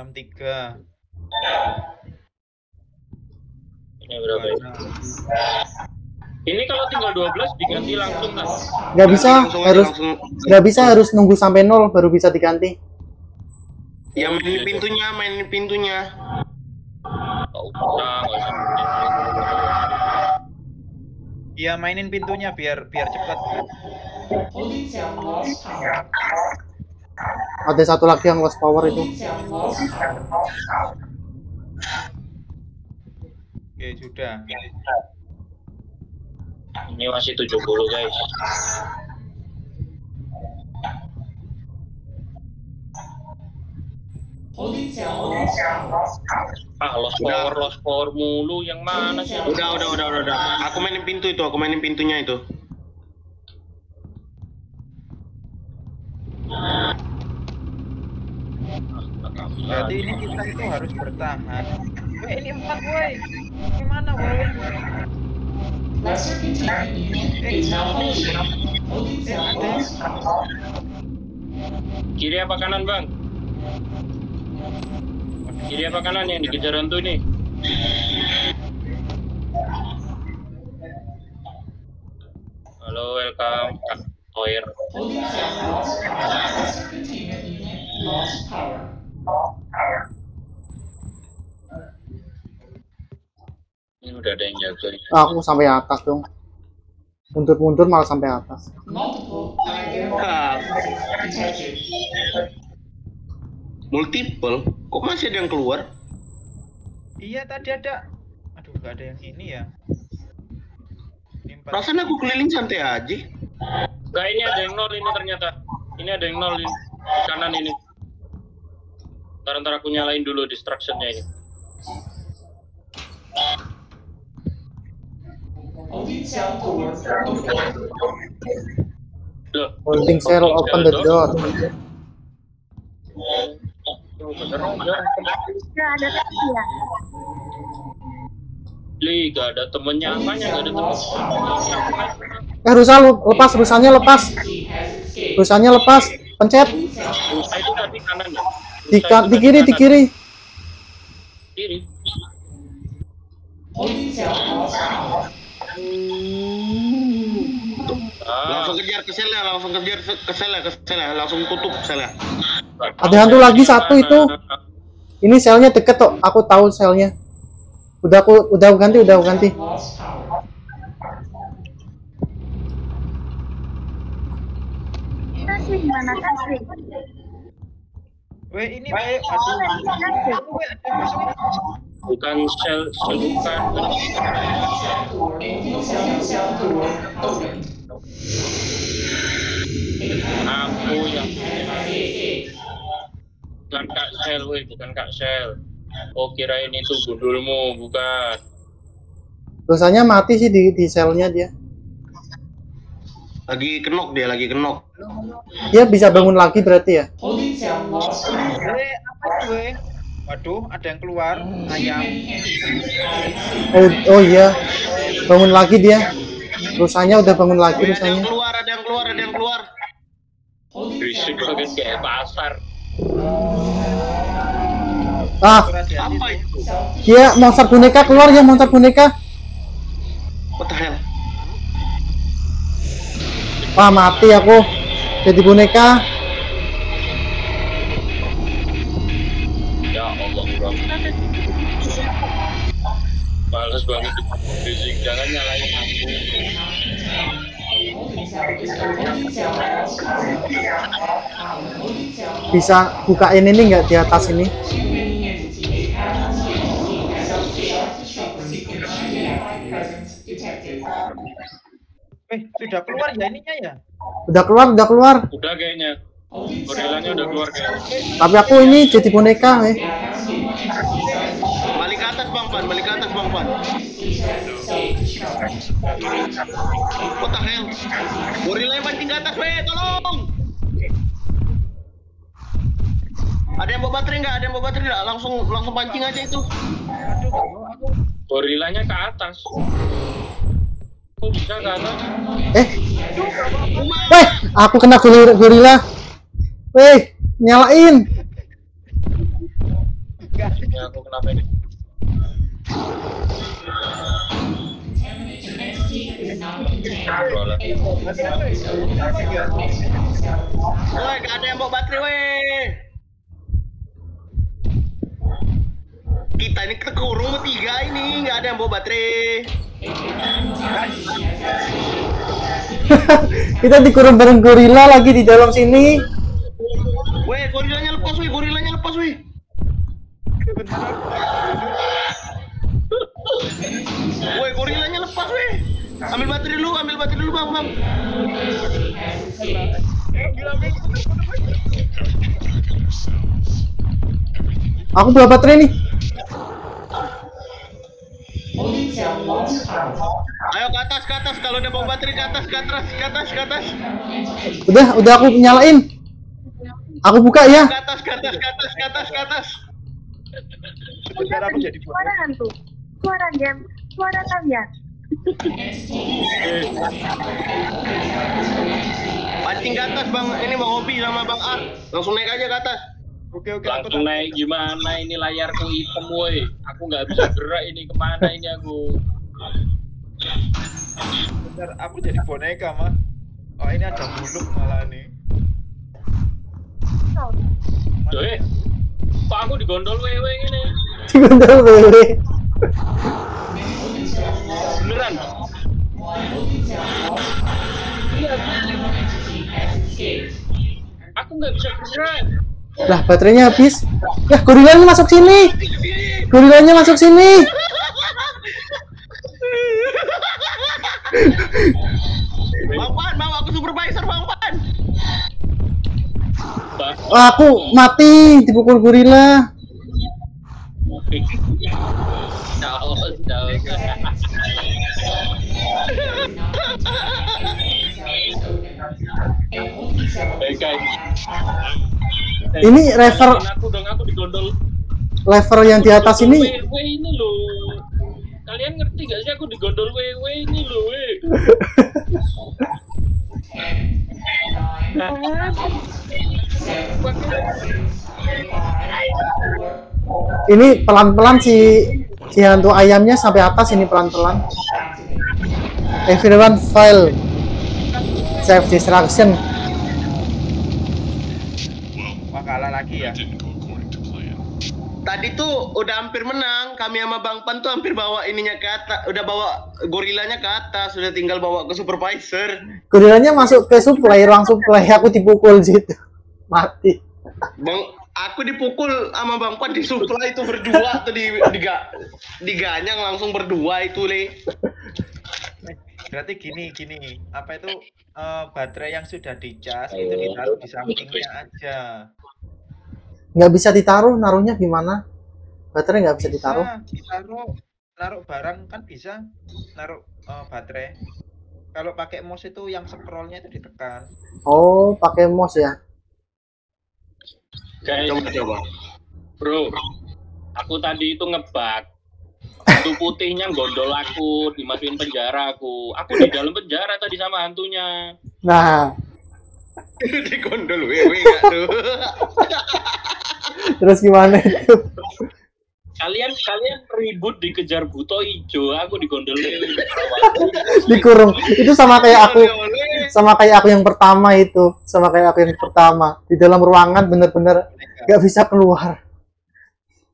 enam tiga ini berapa ini ini kalau tinggal dua belas diganti langsung kan nggak bisa harus nggak bisa harus nunggu sampai nol baru bisa diganti Ya mainin pintunya, mainin pintunya. Iya mainin pintunya biar biar cepat. Ada satu lagi yang lost power itu. Oke sudah. Ini masih tujuh puluh guys. Ah, lost power, lost power mulu. Yang mana sih? Udah, udah, udah, udah. Aku mainin pintu itu, aku mainin pintunya itu. Jadi ini kita itu harus bertahan. Weh, ini empat, woi. Gimana, woi? Lesser containment unit is malfunctioning. Holding cell lost power. Kiri apa kanan, Bang? Kiri apa kanan yang dikejar hantu ini? Halo, welcome Kak Toir. Holding cell lost power. Lesser containment unit lost power. Ini udah ada yang jaga. Ah, aku sampai atas dong. Mundur-mundur malah sampai atas. Multiple? Kok masih ada yang keluar? Iya tadi ada. Aduh, gak ada yang ini ya. Perasaan aku keliling santai aja. Gak, ini ada yang nol ini ternyata. Ini ada yang nol ini. Kanan ini. Ntar-ntar aku nyalain dulu distraction-nya ini. Holding cell open the door. Holding cell open the door. Gak ada temen ya? Li, gak ada temennya, apanya gak ada temen. Eh, rusa lepas, rusanya lepas. Rusanya lepas, pencet. Rusa itu tadi kanan ya? Di, di kiri, di kiri. Kiri. Langsung kejar ke selnya, langsung kejar ke selnya, ke selnya, langsung tutup selnya. Ada hantu lagi satu itu. Ini selnya deket kok, aku tahu selnya. Udah aku udah aku ganti, udah aku ganti. Kasih gimana kasih? Weh, ini weh, aduh. Bukan sel, sel bukan. Aku yang bukan Kak Sel, weh, bukan Kak Sel. Oh, kirain itu gundulmu, bukan. Dosanya mati sih di, di selnya dia. Lagi kenok dia, lagi kenok. Dia bisa bangun lagi berarti ya? Waduh, ada yang keluar. Ayam. Oh, oh iya, bangun lagi dia. Rusanya udah bangun lagi rusanya. Ada yang keluar, ada yang keluar, ada yang keluar. Berisik banget kayak pasar. Ah, apa itu? Iya, monster boneka keluar ya, monster boneka. What the hell? Wah, mati aku jadi boneka. Ya Allah, bang. Males banget bising, jangan nyalain aku. Bisa bukain ini nggak di atas ini? Eh, sudah keluar ya ininya ya? Udah keluar, udah keluar. Udah kayaknya. Gorilanya udah keluar kayaknya. Tapi aku ini jadi boneka, eh. Balik ke atas, Bang Pan, balik ke atas, Bang Pan. What the hell? Gorilanya mancing ke atas, weh, tolong. Ada yang bawa baterai enggak? Ada yang bawa baterai enggak? Langsung langsung pancing aja itu. Gorilanya ke atas. Eh, weh, aku kena gorila. Weh, nyalain. Aku kenapa ini? Weh, gak ada yang bawa baterai, weh. Kita ini kekurung tiga ini, gak ada yang bawa baterai. Kita dikurung bareng gorila lagi di dalam sini. Weh, gorilanya lepas, weh, gorilanya lepas, weh. Weh, gorilanya lepas, weh. Ambil baterai dulu, ambil baterai dulu, Bang, Bang. Aku buat baterai nih. Ayo ke atas, ke atas. Kalau udah bawa baterai ke atas, ke atas, ke atas, ke atas. Udah, udah aku nyalain. Aku buka ya. Ke atas, ke atas, ke atas, ke atas, ke atas. Suara apa jadi suara hantu? Suara jam, suara tanya. Pancing ke atas bang, ini bang Opi sama bang Ar. Langsung naik aja ke atas. Oke oke. Langsung naik gimana? Ini layarku hitam woi. Aku nggak bisa gerak ini kemana ini aku. Bentar, aku jadi boneka mah. Oh ini ada buluk malah nih. Doi, kok aku digondol wewe ini? Digondol wewe. Beneran? Aku nggak bisa gerak. Lah baterainya habis. Lah gorilanya masuk sini. Gorilanya masuk sini. Bang Pan, mau aku supervisor Bang Pan. Oh, aku mati dipukul gorila. Ini lever lever yang di atas ini. Ini loh. Kalian ngerti gak sih aku digondol wewe ini loh. Ini pelan-pelan si si hantu ayamnya sampai atas ini pelan-pelan. Everyone file save distraction. Makalah lagi ya. Tadi tuh udah hampir menang, kami sama Bang Pan tuh hampir bawa ininya ke atas, udah bawa gorilanya ke atas, sudah tinggal bawa ke supervisor. Gorilanya masuk ke supply, ruang supply, aku dipukul gitu. Mati. Bang, aku dipukul sama Bang Pan di supply itu berdua tuh di diga, diganyang langsung berdua itu, Le. Berarti gini, gini. Apa itu uh, baterai yang sudah dicas itu ditaruh di sampingnya aja. Nggak bisa ditaruh, naruhnya gimana? Baterai nggak bisa ditaruh. Ditaruh, naruh barang kan bisa, naruh uh, baterai. Kalau pakai mouse itu yang scrollnya itu ditekan. Oh, pakai mouse ya? Guys, coba coba. Bro, aku tadi itu ngebug. Hantu putihnya gondol aku, dimasukin penjara aku. Aku di dalam penjara tadi sama hantunya. Nah, di gondol wewe nggak tuh. Terus gimana itu? Kalian kalian ribut dikejar buto ijo, aku digondolin. Dikurung. Itu sama kayak aku sama kayak aku yang pertama itu, sama kayak aku yang pertama. Di dalam ruangan bener-bener gak bisa keluar.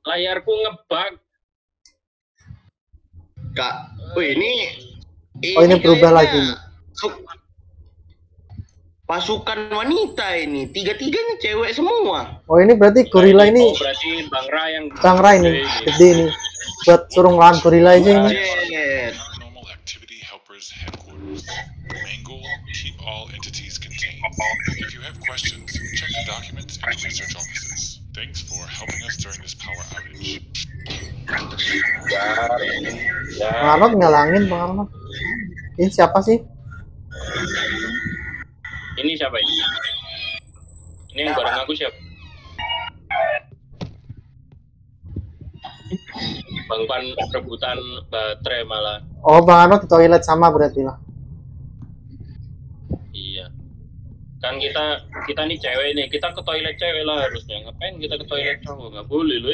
Layarku ngebug. Kak, oh ini, ini Oh, ini berubah lagi. Pasukan wanita ini, tiga-tiganya cewek semua. Oh ini berarti gorila ini. Oh berarti Bang Ra yang Bang Ra ini, gede ini. Buat suruh ngelawan gorila aja ini. Bang Arnold ngalangin, Bang Arnold. Ini siapa sih? Ini siapa ini? Ini yang bareng aku siapa? Bang Pan rebutan baterai malah. Oh Bang Arno di toilet sama berarti lah. Iya. Kan kita kita nih cewek nih, kita ke toilet cewek lah harusnya. Ngapain kita ke toilet cowok? Gak boleh loh.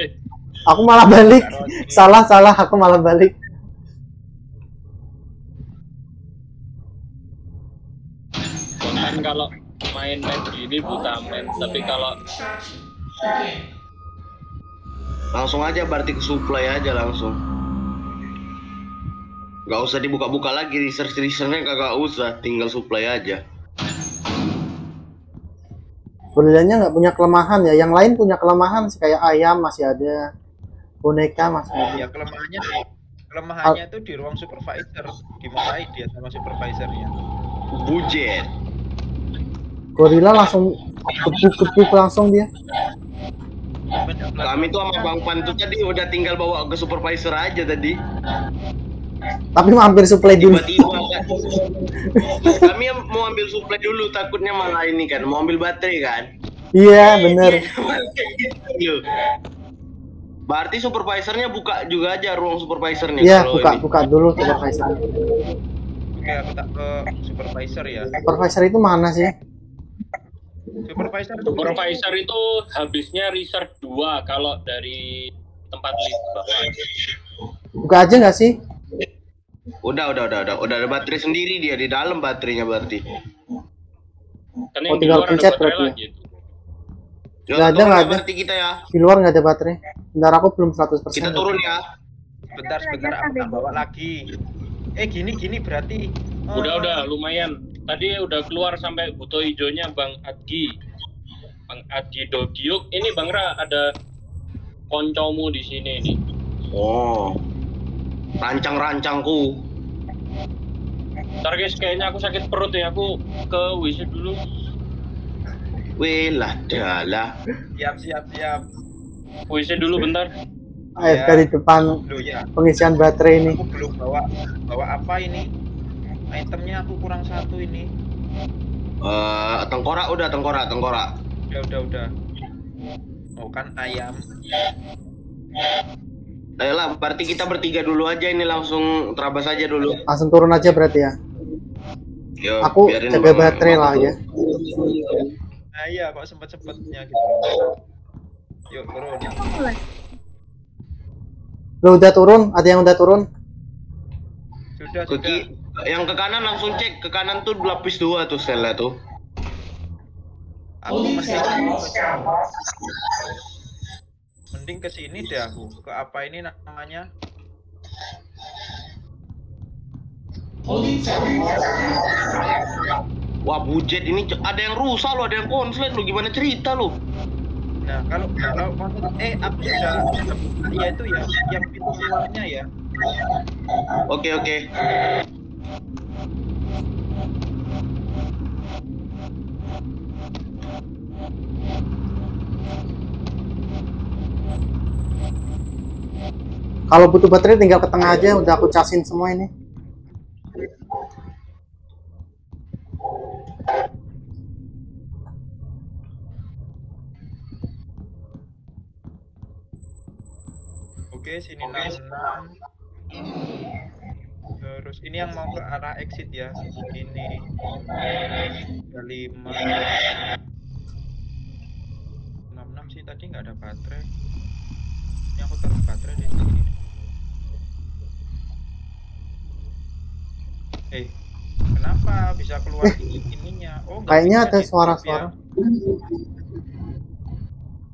Aku malah balik. Salah salah aku malah balik. Kan kalau main main gini buta main, tapi kalau langsung aja berarti ke supply aja langsung, nggak usah dibuka-buka lagi research researchnya, kagak usah, tinggal supply aja. Gorilanya nggak punya kelemahan ya, yang lain punya kelemahan kayak ayam masih ada, boneka masih ada. Ya kelemahannya kelemahannya itu di ruang supervisor, dimarahi dia sama supervisornya. Bujet. Gorila langsung gebuk-gebuk langsung dia. Kami tuh sama Bang Pan tuh tadi udah tinggal bawa ke supervisor aja tadi. Tapi mampir suplai dulu. Tiba-tiba kan. Kami mau ambil suplai dulu, takutnya malah ini kan, mau ambil baterai kan. Iya, bener. Berarti supervisornya buka juga aja ruang supervisornya. Iya, buka ini. Buka dulu supervisor. Oke, aku tak ke supervisor ya. Supervisor itu mana sih? Supervisor, supervisor itu habisnya research dua kalau dari tempat litbang. Buka aja nggak sih? Udah, udah, udah, udah, udah ada baterai sendiri dia di dalam baterainya berarti. Kan oh, tinggal pencet berarti. Nggak ada, nggak ada. Kita ya. Di luar nggak ada baterai. Bentar aku belum seratus persen. Kita turun ya. Bentar, sebentar aku bawa lagi. Eh gini, gini berarti. Udah, oh. udah, lumayan. Tadi udah keluar sampai buto hijaunya Bang Adgi, Bang Adgi Dogiuk. Ini Bang Ra ada koncomu di sini nih. Oh, rancang-rancangku. Ntar guys, kayaknya aku sakit perut ya, aku ke W C dulu. Welah dalah. Siap, siap, siap. W C dulu bentar. Ayo ya. Dari depan Duh, ya. Pengisian baterai ini. Aku belum bawa bawa apa ini? Itemnya aku kurang satu ini. Uh, tengkorak udah tengkorak tengkorak. Ya udah udah. Oh kan ayam. Ayolah berarti kita bertiga dulu aja ini langsung terabas aja dulu. Langsung turun aja berarti ya. Yo, aku jaga baterai lah ya. Nah, iya kok sempet sempetnya gitu. Yuk turun. Lo udah turun? Ada yang udah turun? Sudah sudah. Yang ke kanan langsung cek, ke kanan tuh lapis dua tuh selnya tuh. Aku masih mending ke sini deh aku. Ke apa ini namanya? Wah, budget ini ada yang rusak loh, ada yang konslet loh, gimana cerita loh? Nah, kalau kalau eh aku sudah ya itu ya, yang pintu keluarnya ya. Oke, oke. Kalau butuh baterai tinggal ke tengah aja, udah aku casin semua ini. Oke, sini enam enam. Terus ini yang mau ke arah exit ya. Ini kelima enam enam sih tadi nggak ada baterai. Ini aku taruh baterai di sini. Eh, hey, kenapa bisa keluar eh. ininya? Oh, kayaknya ada suara-suara.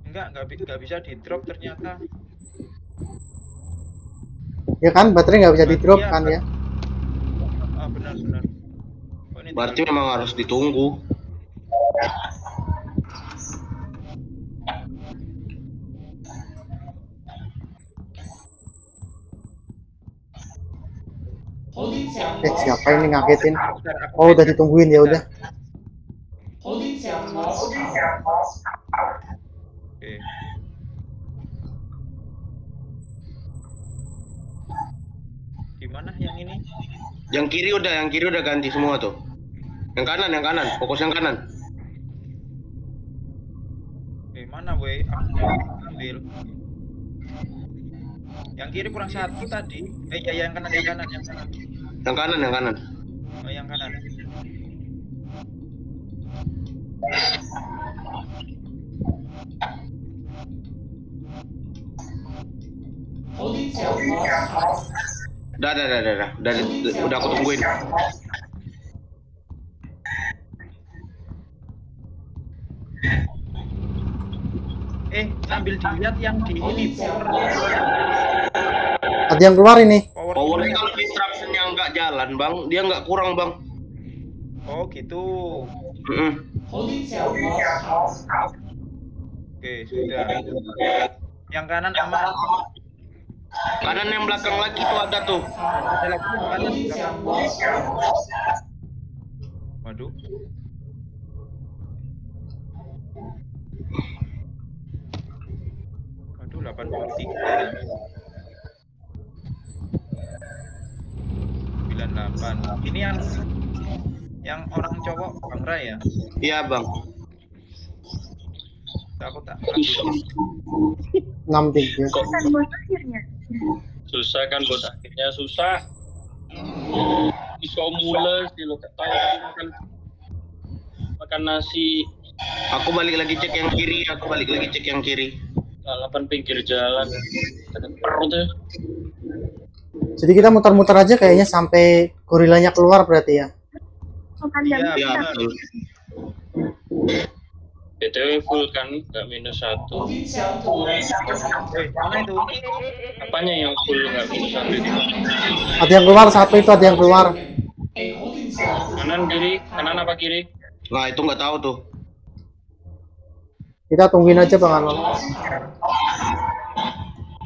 Enggak, nggak nggak bisa di drop ternyata. Ya kan, baterai nggak bisa di drop kan ya? Ah, benar, benar. Oh, berarti memang harus ditunggu. Eh, siapa ini ngagetin? Oh, udah ditungguin ya udah. Oke. Gimana yang ini? Yang kiri udah, yang kiri udah ganti semua tuh. Yang kanan, yang kanan, fokus yang kanan. Eh, mana weh? Aku ambil. Yang kiri kurang satu tadi. Eh, ya, yang kanan, yang kanan, yang kanan. Yang kanan, yang kanan. Oh, yang kanan. Udah, udah, udah, udah, udah, udah aku tungguin. Eh, sambil dilihat yang di ini power. Ada yang keluar ini. Powernya kalau instruction-nya nggak jalan, bang, dia nggak kurang, bang. Oh, gitu. Mm-hmm. Oke, sudah. Yang kanan aman. Kanan yang belakang lagi tuh ada tuh. Ada lagi kanan. Waduh. delapan puluh tiga sembilan puluh delapan. Ini yang yang orang cowok Bang Ray ya? Iya Bang. Aku tak enam tiga. Susah buat akhirnya. Susah kan buat akhirnya susah. Iso mules di lo makan makan nasi. Aku balik lagi cek yang kiri, aku balik lagi cek yang kiri. Delapan pinggir jalan. Perut ya. Jadi kita muter-muter aja kayaknya sampai gorilanya keluar berarti ya. Iya, ya, betul. B T W full kan, nggak minus satu. Apanya yang full nggak minus satu? Ada yang keluar satu itu, ada yang keluar. Kanan kiri, kanan apa kiri? Nah itu nggak tahu tuh. Kita tungguin aja Bang Anwar.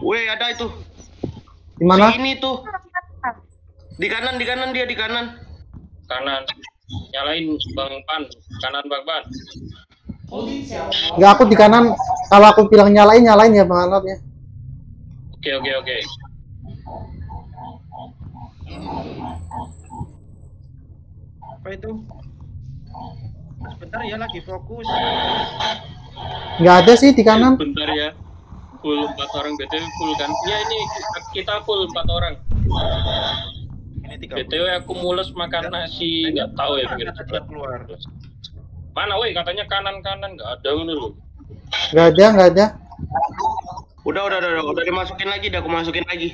Weh ada itu. Di mana? Ini tuh. Di kanan, di kanan dia di kanan. Kanan. Nyalain Bang Pan, kanan Bang Pan. Enggak, aku di kanan. Kalau aku bilang nyalain, nyalain ya Bang Anwar ya. Oke, oke, oke. Apa itu? Sebentar ya, lagi fokus. Enggak ada sih di kanan. Bentar ya. Full empat orang B T W full kan? Iya ini kita full empat orang. Ini B T W aku mules makan nasi, nggak tahu ya pinggir jalan keluar. Mana woi katanya kanan-kanan, nggak ada dulu. Nggak ada, nggak ada. Udah, udah, udah, udah, udah dimasukin lagi, udah aku masukin lagi.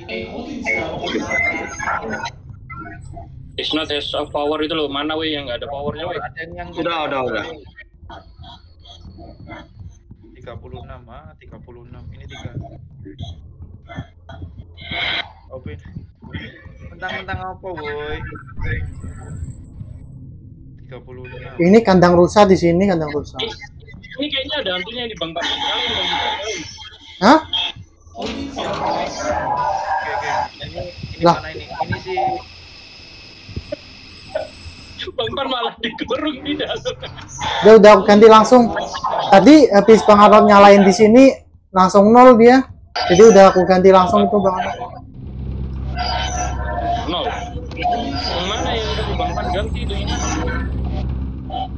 It's not has of power itu loh, mana woi yang nggak ada powernya woi? Udah, udah, udah. tiga puluh enam ah, tiga puluh enam ini tiga. Oke. Mentang-mentang apa, boy? tiga puluh enam. Ini kandang rusa di sini, kandang rusa. Ini, ini kayaknya ada hantunya di Bang Pak. Hah? Oke, oke. Ini ini lah. Mana ini? Ini sih Bang Pan malah dikurung di dalam. Udah, udah ganti langsung. Tadi habis Bang Arab nyalain di sini langsung nol dia. Jadi udah aku ganti langsung itu Bang Arab. Nol. Mana yang udah Bang Pan ganti itu ini?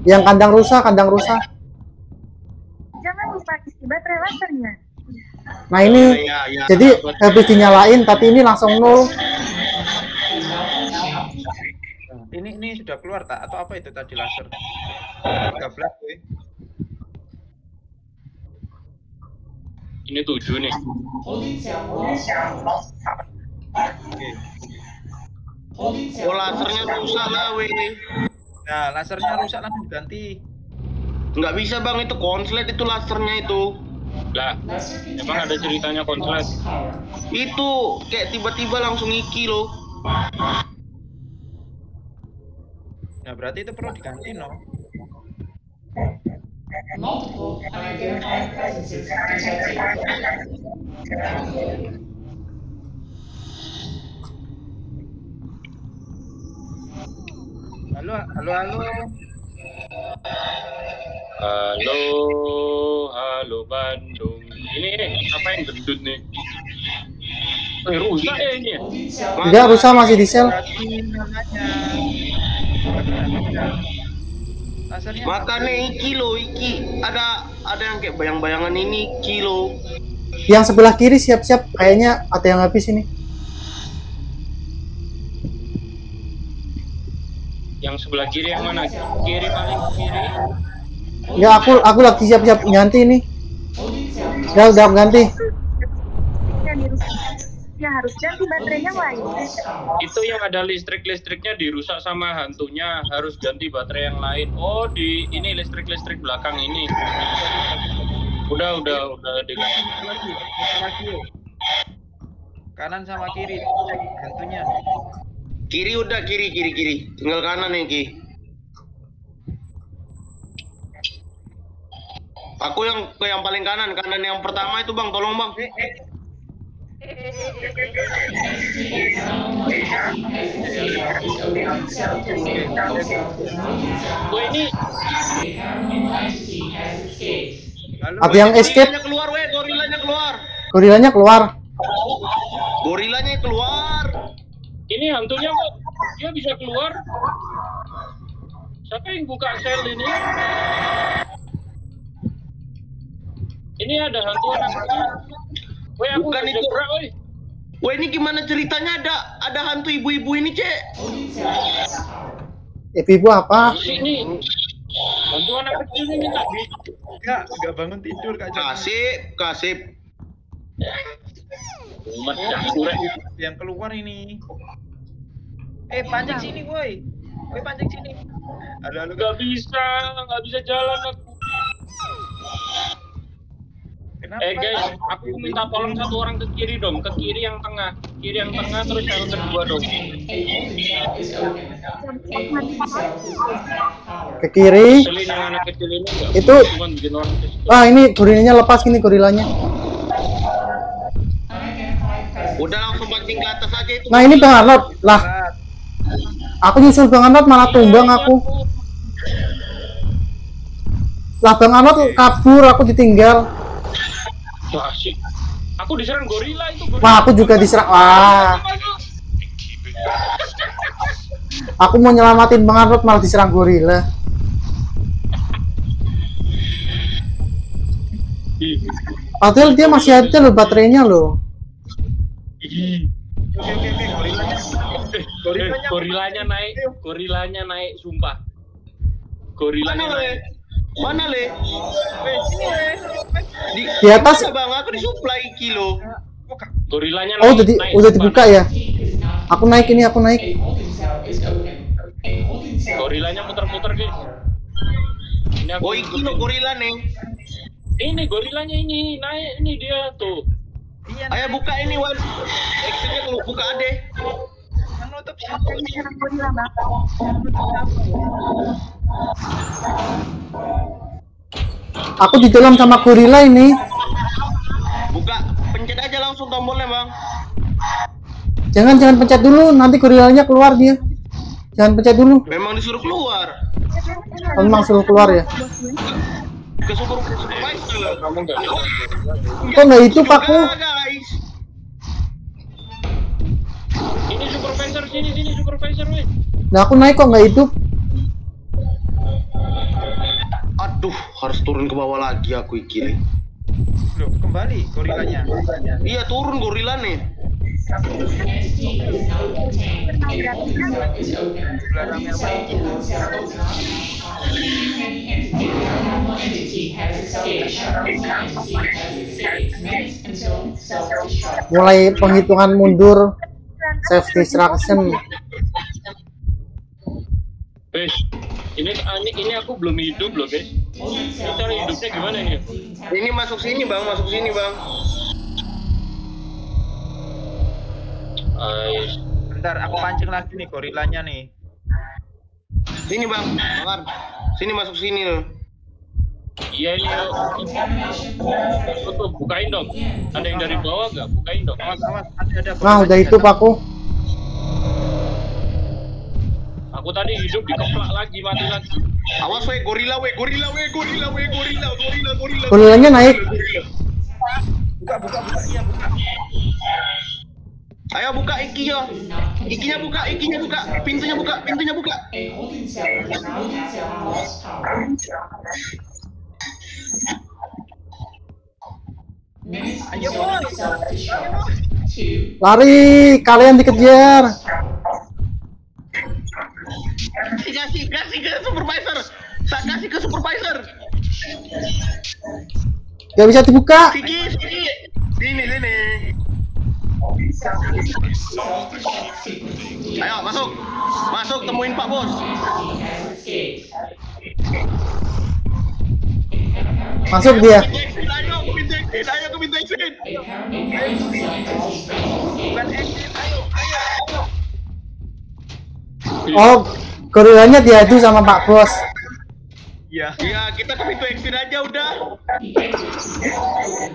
Yang kandang rusa, kandang rusa. Jangan lupa isi baterai lasernya. Nah ini, ya, ya, ya. Jadi habis dinyalain, tapi ini langsung nol. Ini ini sudah keluar tak atau apa itu tadi laser? tiga belas weh. Ini tujuh nih. Oke. Oh lasernya rusak lah weh. Nah, lasernya rusak langsung ganti. Enggak bisa Bang itu konslet itu lasernya itu. Lah, emang ada ceritanya konslet? Itu kayak tiba-tiba langsung ngiki loh. Nah berarti itu perlu diganti no? Halo, halo, halo. Halo, halo Bandung. Ini apa yang gendut nih? Eh, rusak ya ini. Enggak rusak masih di sel. Makanya iki lo, iki ada ada yang kayak bayang-bayangan ini kilo. Yang sebelah kiri siap-siap kayaknya ada yang habis ini. Yang sebelah kiri yang mana? Kiri paling kiri. Ya aku aku lagi siap-siap ganti ini. Ya udah ganti. Ya harus ganti baterainya lain. Itu yang ada listrik-listriknya dirusak sama hantunya, harus ganti baterai yang lain. Oh di ini listrik-listrik belakang ini. Udah udah udah diganti. Kanan sama kiri hantunya. Kiri udah kiri kiri kiri. Tinggal kanan yang kiri. Aku yang ke yang paling kanan, kanan yang pertama itu Bang, tolong Bang. Eh, eh. Woi ini ada yang escape. Gorilanya keluar, weh, gorilanya keluar. Gorilanya keluar. Gorilanya keluar. Ini hantunya kok dia bisa keluar? Siapa yang buka sel ini? Ini ada hantu anaknya. Woi, aku bukan itu. Jebrak, woi. Woi, ini gimana ceritanya ada ada hantu ibu-ibu ini, Cek? Ibu-ibu apa? Ini. Hantu anak kecil ini tadi. Enggak, enggak bangun tidur, Kak. Kasih, kasih. Yang keluar ini. Eh, pancing sini, woi. Woi, pancing sini. Ada lu enggak bisa, enggak bisa jalan aku. Kenapa? Eh guys, aku minta tolong satu orang ke kiri dong, ke kiri yang tengah, ke kiri yang tengah terus yang kedua dong. Ke kiri. Anak kecil ini itu. Ah ini gorilanya lepas ini gorilanya. Udah langsung pancing ke atas aja itu. Nah ini Bang Arnold lah. Aku nyusul Bang Arnold malah tumbang aku. Lah Bang Arnold kabur, aku ditinggal. Wah, aku diserang gorila itu. Gorila. Wah, aku juga diserang. Wah. Aku mau nyelamatin Bang Arnold malah diserang gorila. Padahal dia masih ada loh baterainya loh. Gorilanya naik, gorilanya naik, sumpah. Gorilanya naik. Mana le? Sini le. Di, di atas Bang, aku disuplai kilo. Gorilanya naik. Oh, jadi naik, udah dibuka ya? Aku naik ini, aku naik. Gorilanya muter-muter, guys. Ini aku. Oh, ini gorila nih. Ini gorilanya ini naik ini dia tuh. Ayo buka ini, Wan. Exitnya lu buka deh. Menutup siapa ini anak gorila, Bang? Aku di dalam sama gorila ini. Buka, pencet aja langsung tombolnya, Bang. Jangan jangan pencet dulu, nanti gorilanya keluar dia. Jangan pencet dulu. Memang disuruh keluar. Memang suruh keluar ya. Kok nggak itu Pakku? Ini supervisor sini sini supervisor weh. Nah aku naik kok nggak hidup. Aduh, harus turun ke bawah lagi aku kiri. Loh, kembali gorilanya. Iya, turun gorila nih. Mulai penghitungan mundur. Safety instruction. Guys, ini ini aku belum hidup loh, guys. Kita hidupnya gimana ini? Ini masuk sini, Bang, masuk sini, Bang. Guys, bentar aku pancing lagi nih gorilanya nih. Sini, Bang. Bang. Sini masuk sini loh. Iya, iya. Tuh, bukain dong. Ada yang dari bawah enggak? Bukain dong. Awas, awas. Ada ada. Nah, udah itu, Pakku. Aku tadi hidup dikeplak lagi, mati lagi. Awas weh, gorila weh, gorila weh, gorila weh, gorila, gorila, gorila. Gorilanya naik. Buka, buka, buka, iya buka. Ayo buka ikinya. Ikinya buka, ikinya buka, pintunya buka, pintunya buka. Ayo boy. Lari, kalian dikejar. Kasih, kasih ke supervisor. Tak kasih ke supervisor. Gak bisa dibuka. Sini, sini, sini, sini. Ayo masuk, masuk temuin Pak Bos. Masuk dia. Ayo ke pintu exit, ayo ke pintu exit. Bukan exit, ayo, ayo. Oh, gorilanya diadu sama Pak Bos. Iya. Iya, kita ke pintu exit aja udah.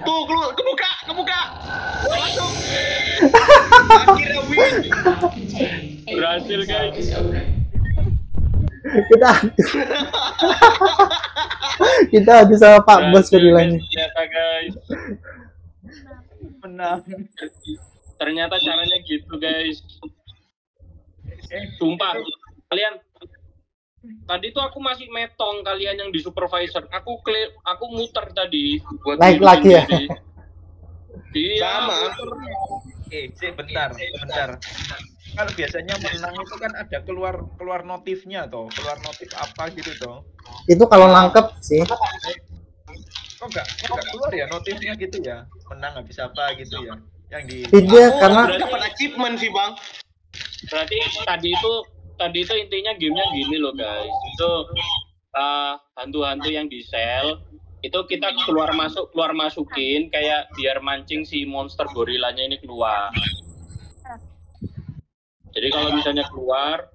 Tuh, keluar, kebuka, kebuka. Masuk. Akhirnya win. Berhasil, guys. Kita adu. Kita adu sama Pak Bos gorilanya. Ternyata, guys. enam. Ternyata caranya gitu, guys. Sumpah, kalian tadi tuh aku masih metong kalian yang di supervisor. Aku klik, aku muter tadi buat naik lagi ya. Iya, sama. Eh, sih bentar, bentar. Kalau biasanya menang itu kan ada keluar keluar notifnya toh, keluar notif apa gitu toh. Itu kalau nangkep sih. Kok enggak, enggak keluar ya notifnya gitu ya. Menang habis apa gitu ya. Yang di tidak, oh, karena dapat achievement sih, Bang. Berarti tadi itu tadi itu intinya gamenya gini loh guys, itu uh, hantu-hantu yang di sel itu kita keluar masuk keluar masukin kayak biar mancing si monster gorilanya ini keluar. Jadi kalau misalnya keluar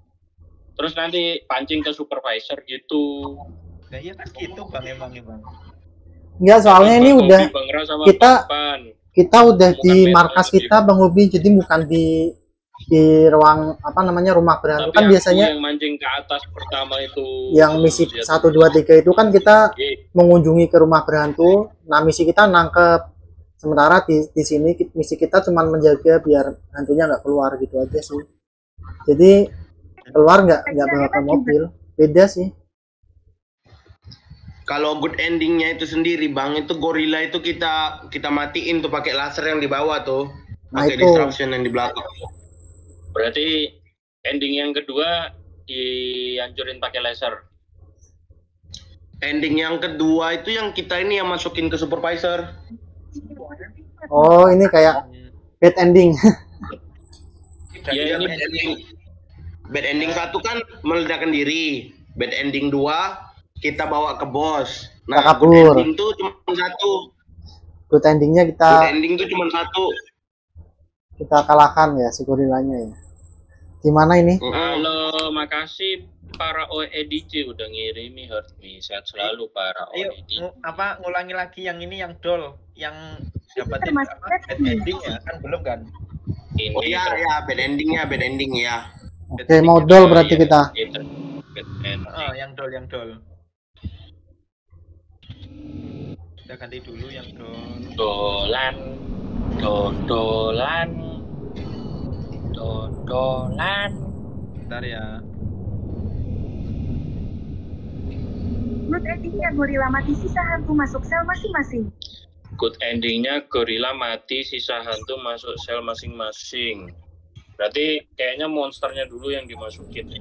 terus nanti pancing ke supervisor gitu. Nah, iya kan gitu Bang, emang Bang. Enggak, soalnya ini udah kita kita udah di markas kita Bang Hobi, jadi bukan di di ruang apa namanya rumah berhantu kan biasanya yang mancing ke atas pertama itu yang misi satu dua tiga itu kan kita okay. mengunjungi ke rumah berhantu. Nah misi kita nangkep, sementara di di sini misi kita cuma menjaga biar hantunya nggak keluar gitu aja sih. Jadi keluar nggak nggak bawa ke mobil, beda sih. Kalau good endingnya itu sendiri Bang, itu gorila itu kita kita matiin tuh pakai laser yang dibawa tuh, pakai nah, distraction yang di belakang. Berarti ending yang kedua dihancurin pakai laser. Ending yang kedua itu yang kita ini yang masukin ke supervisor. Oh, ini kayak bad ending. Iya, ini bad ending. Bad ending satu kan meledakkan diri. Bad ending dua kita bawa ke bos. Nah, good ending tuh cuma satu. Good endingnya kita. Good ending tuh cuma satu. Kita kalahkan ya si gorilanya ya. Gimana ini? Halo, makasih para O E D C udah ngirimi heart me. Sehat selalu para O E D C. Apa ngulangi lagi yang ini yang doll yang dapat bad ending ya kan belum kan? Ini oh iya ya bad endingnya bad ending ya. Oke okay, mau doll berarti ya, kita. Oh yang doll yang doll. Kita ganti dulu yang doll. Dolan. Dodolan. Dodolan. Bentar ya. Good endingnya gorila mati sisa hantu masuk sel masing-masing. Good endingnya gorila mati sisa hantu masuk sel masing-masing. Berarti kayaknya monsternya dulu yang dimasukin.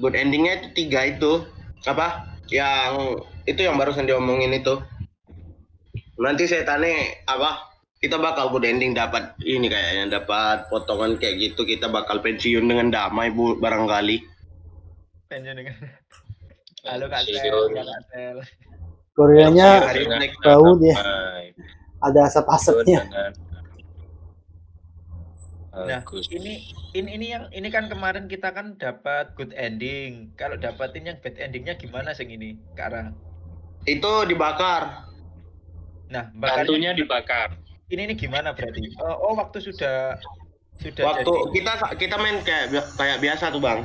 Good endingnya itu tiga itu. Apa? Yang itu yang barusan diomongin itu. Nanti setannya apa? Kita bakal good ending dapat ini kayaknya dapat potongan kayak gitu, kita bakal pensiun dengan damai Bu barangkali. Pensiun dengan. Halo Kak Sel. Koreanya bau dia. Ada asap-asapnya. Nah, ini ini ini yang ini kan kemarin kita kan dapat good ending. Kalau dapatin yang bad endingnya gimana sih ini? Sekarang. Itu dibakar. Nah, hantunya dibakar. Ini ini gimana berarti? Oh, oh waktu sudah sudah. Waktu jadi... kita kita main kayak kayak biasa tuh Bang.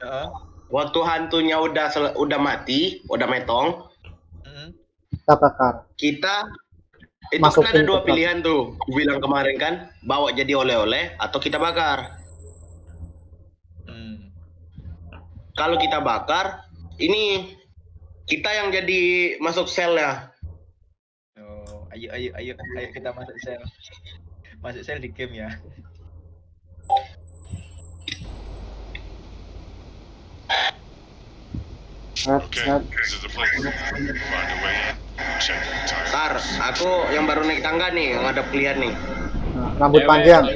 Uh. Waktu hantunya udah udah mati, udah metong. Uh. Kita bakar. Kita itu masukin kan ada dua pilihan tuh. Bilang kemarin kan, bawa jadi oleh-oleh atau kita bakar. Hmm. Kalau kita bakar, ini kita yang jadi masuk sel ya. Ayo, ayo, ayo, ayo kita masuk sel. Masuk sel di game ya. Tar, aku yang baru naik tangga nih, yang ada pilihan nih. Rambut panjang.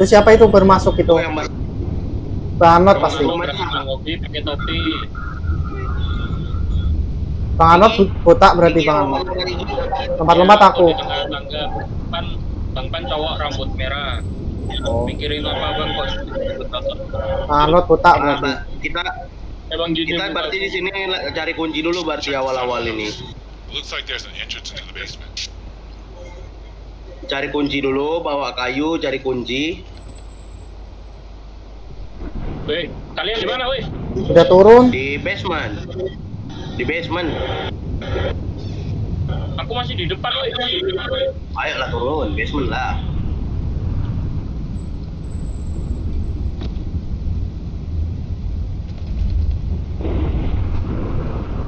Terus siapa itu bermasuk itu? Banget pasti. Bang Anot botak berarti Bang Anot. Lompat-lompat aku. Bang Pan cowok rambut merah. Pikirin apa Bang kok. Bang Anot botak berarti. Kita kita berarti di sini cari kunci dulu berarti awal-awal ini. Cari kunci dulu, bawa kayu, cari kunci. Weh, kalian di mana, weh? Udah turun di basement. Di basement. Aku masih di depan loh. Ayolah turun, basement lah.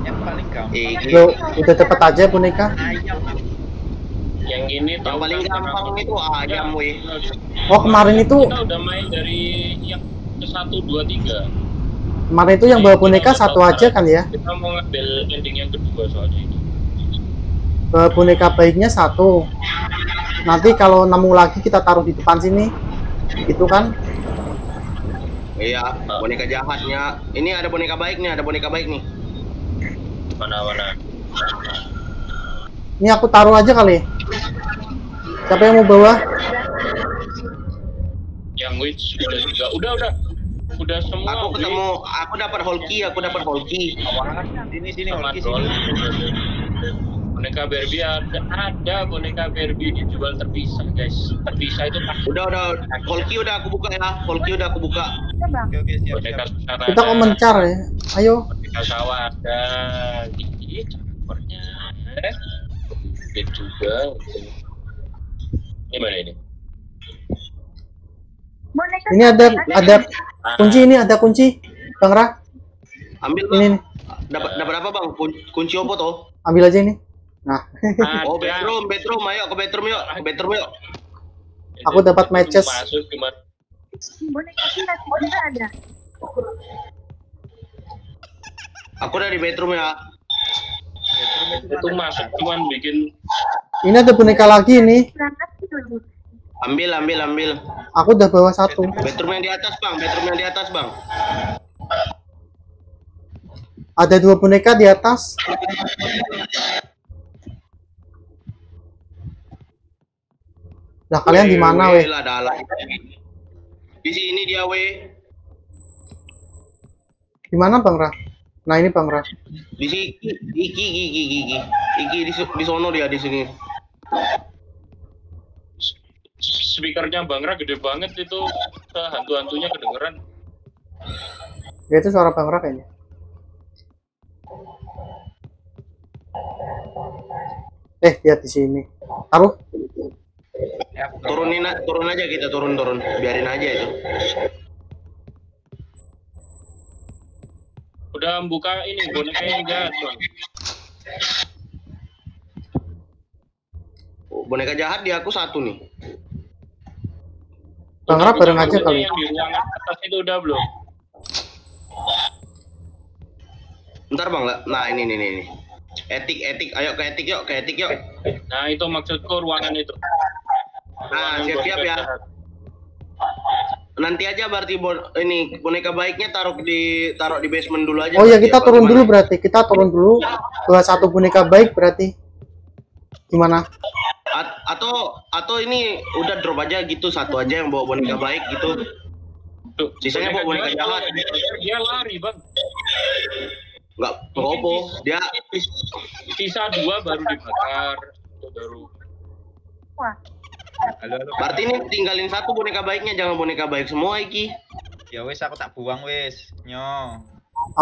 Yang paling gampang. Lo udah cepet aja boneka. Yang ini yang paling gampang itu ayam weh. Oh kemarin itu. Kita udah main dari yang ke satu dua tiga. Kemarin itu yang bawa boneka satu aja kan ya? Kita mau ngambil ending yang kedua soalnya itu. Bawa boneka baiknya satu. Nanti kalau nemu lagi kita taruh di depan sini, itu kan? Iya. Boneka jahatnya. Ini ada boneka baik nih, ada boneka baik nih. Mana mana? Ini aku taruh aja kali. Siapa yang mau bawa? Yang witch udah juga. Udah udah. Udah semua. Aku ketemu, aku dapat holki, aku dapat holki. Sini sini holki sini. Boneka Barbie ada, ada boneka Barbie dijual terpisah, guys. Terpisah itu. Udah udah holki udah aku buka ya. Holki udah aku buka. Oke oke siap. Boneka siap. Kita mau mencar ya. Ayo. Boneka sawah ada. Ih, campurnya. Bit juga. Ini mana ini? Boneka ini ada ada kunci, ini ada kunci Bang Rah, ambil Bang. Ini dapat dapat apa Bang? Kunci apa toh? Ambil aja ini. Nah ada. Oh bedroom, bedroom ayo ke bedroom yuk, ke bedroom yuk. Aku dapat matches. Masuk cuma boneka boneka ada. Aku udah di bedroom ya. Bedroom itu, itu masuk cuman bikin. Ini ada boneka lagi nih. Ambil, ambil, ambil. Aku udah bawa satu. Bedroom yang di atas Bang, bedroom yang di atas Bang. Ada dua boneka di atas. Lah kalian di mana weh? Di sini dia weh. Di mana Bang Rah? Nah ini Bang Rah. Di sini, iki, iki, iki, iki di, di sono dia di sini. Speakernya Bang Ra gede banget itu, hantu-hantunya kedengeran. Ya itu suara Bang Ra kayaknya. Eh lihat di sini. Taruh. Turunin, turun aja kita turun turun, biarin aja itu. Udah buka ini boneka yang jahat Bang. Boneka jahat di aku satu nih. Bang Rah bareng aja kali. Yang di ruangan atas itu udah belum? Bentar Bang, nah ini nih nih nih. Etik etik, ayo ke etik yuk, ke etik yuk. Nah itu maksudku ruangan itu. Nah siap-siap ya. Nanti aja berarti bon ini boneka baiknya taruh di taruh di basement dulu aja. Oh ya kita turun dulu berarti, kita turun dulu. Bawa satu boneka baik berarti. Gimana? A atau atau ini udah drop aja gitu, satu aja yang bawa boneka baik gitu. Tuh, sisanya bawa boneka jahat. Dia lari, Bang. Enggak roboh. Dia sisa dua baru dibakar, baru. Wah. Halo, halo. Berarti ini tinggalin satu boneka baiknya, jangan boneka baik semua iki. Ya wes aku tak buang wes. Nyo.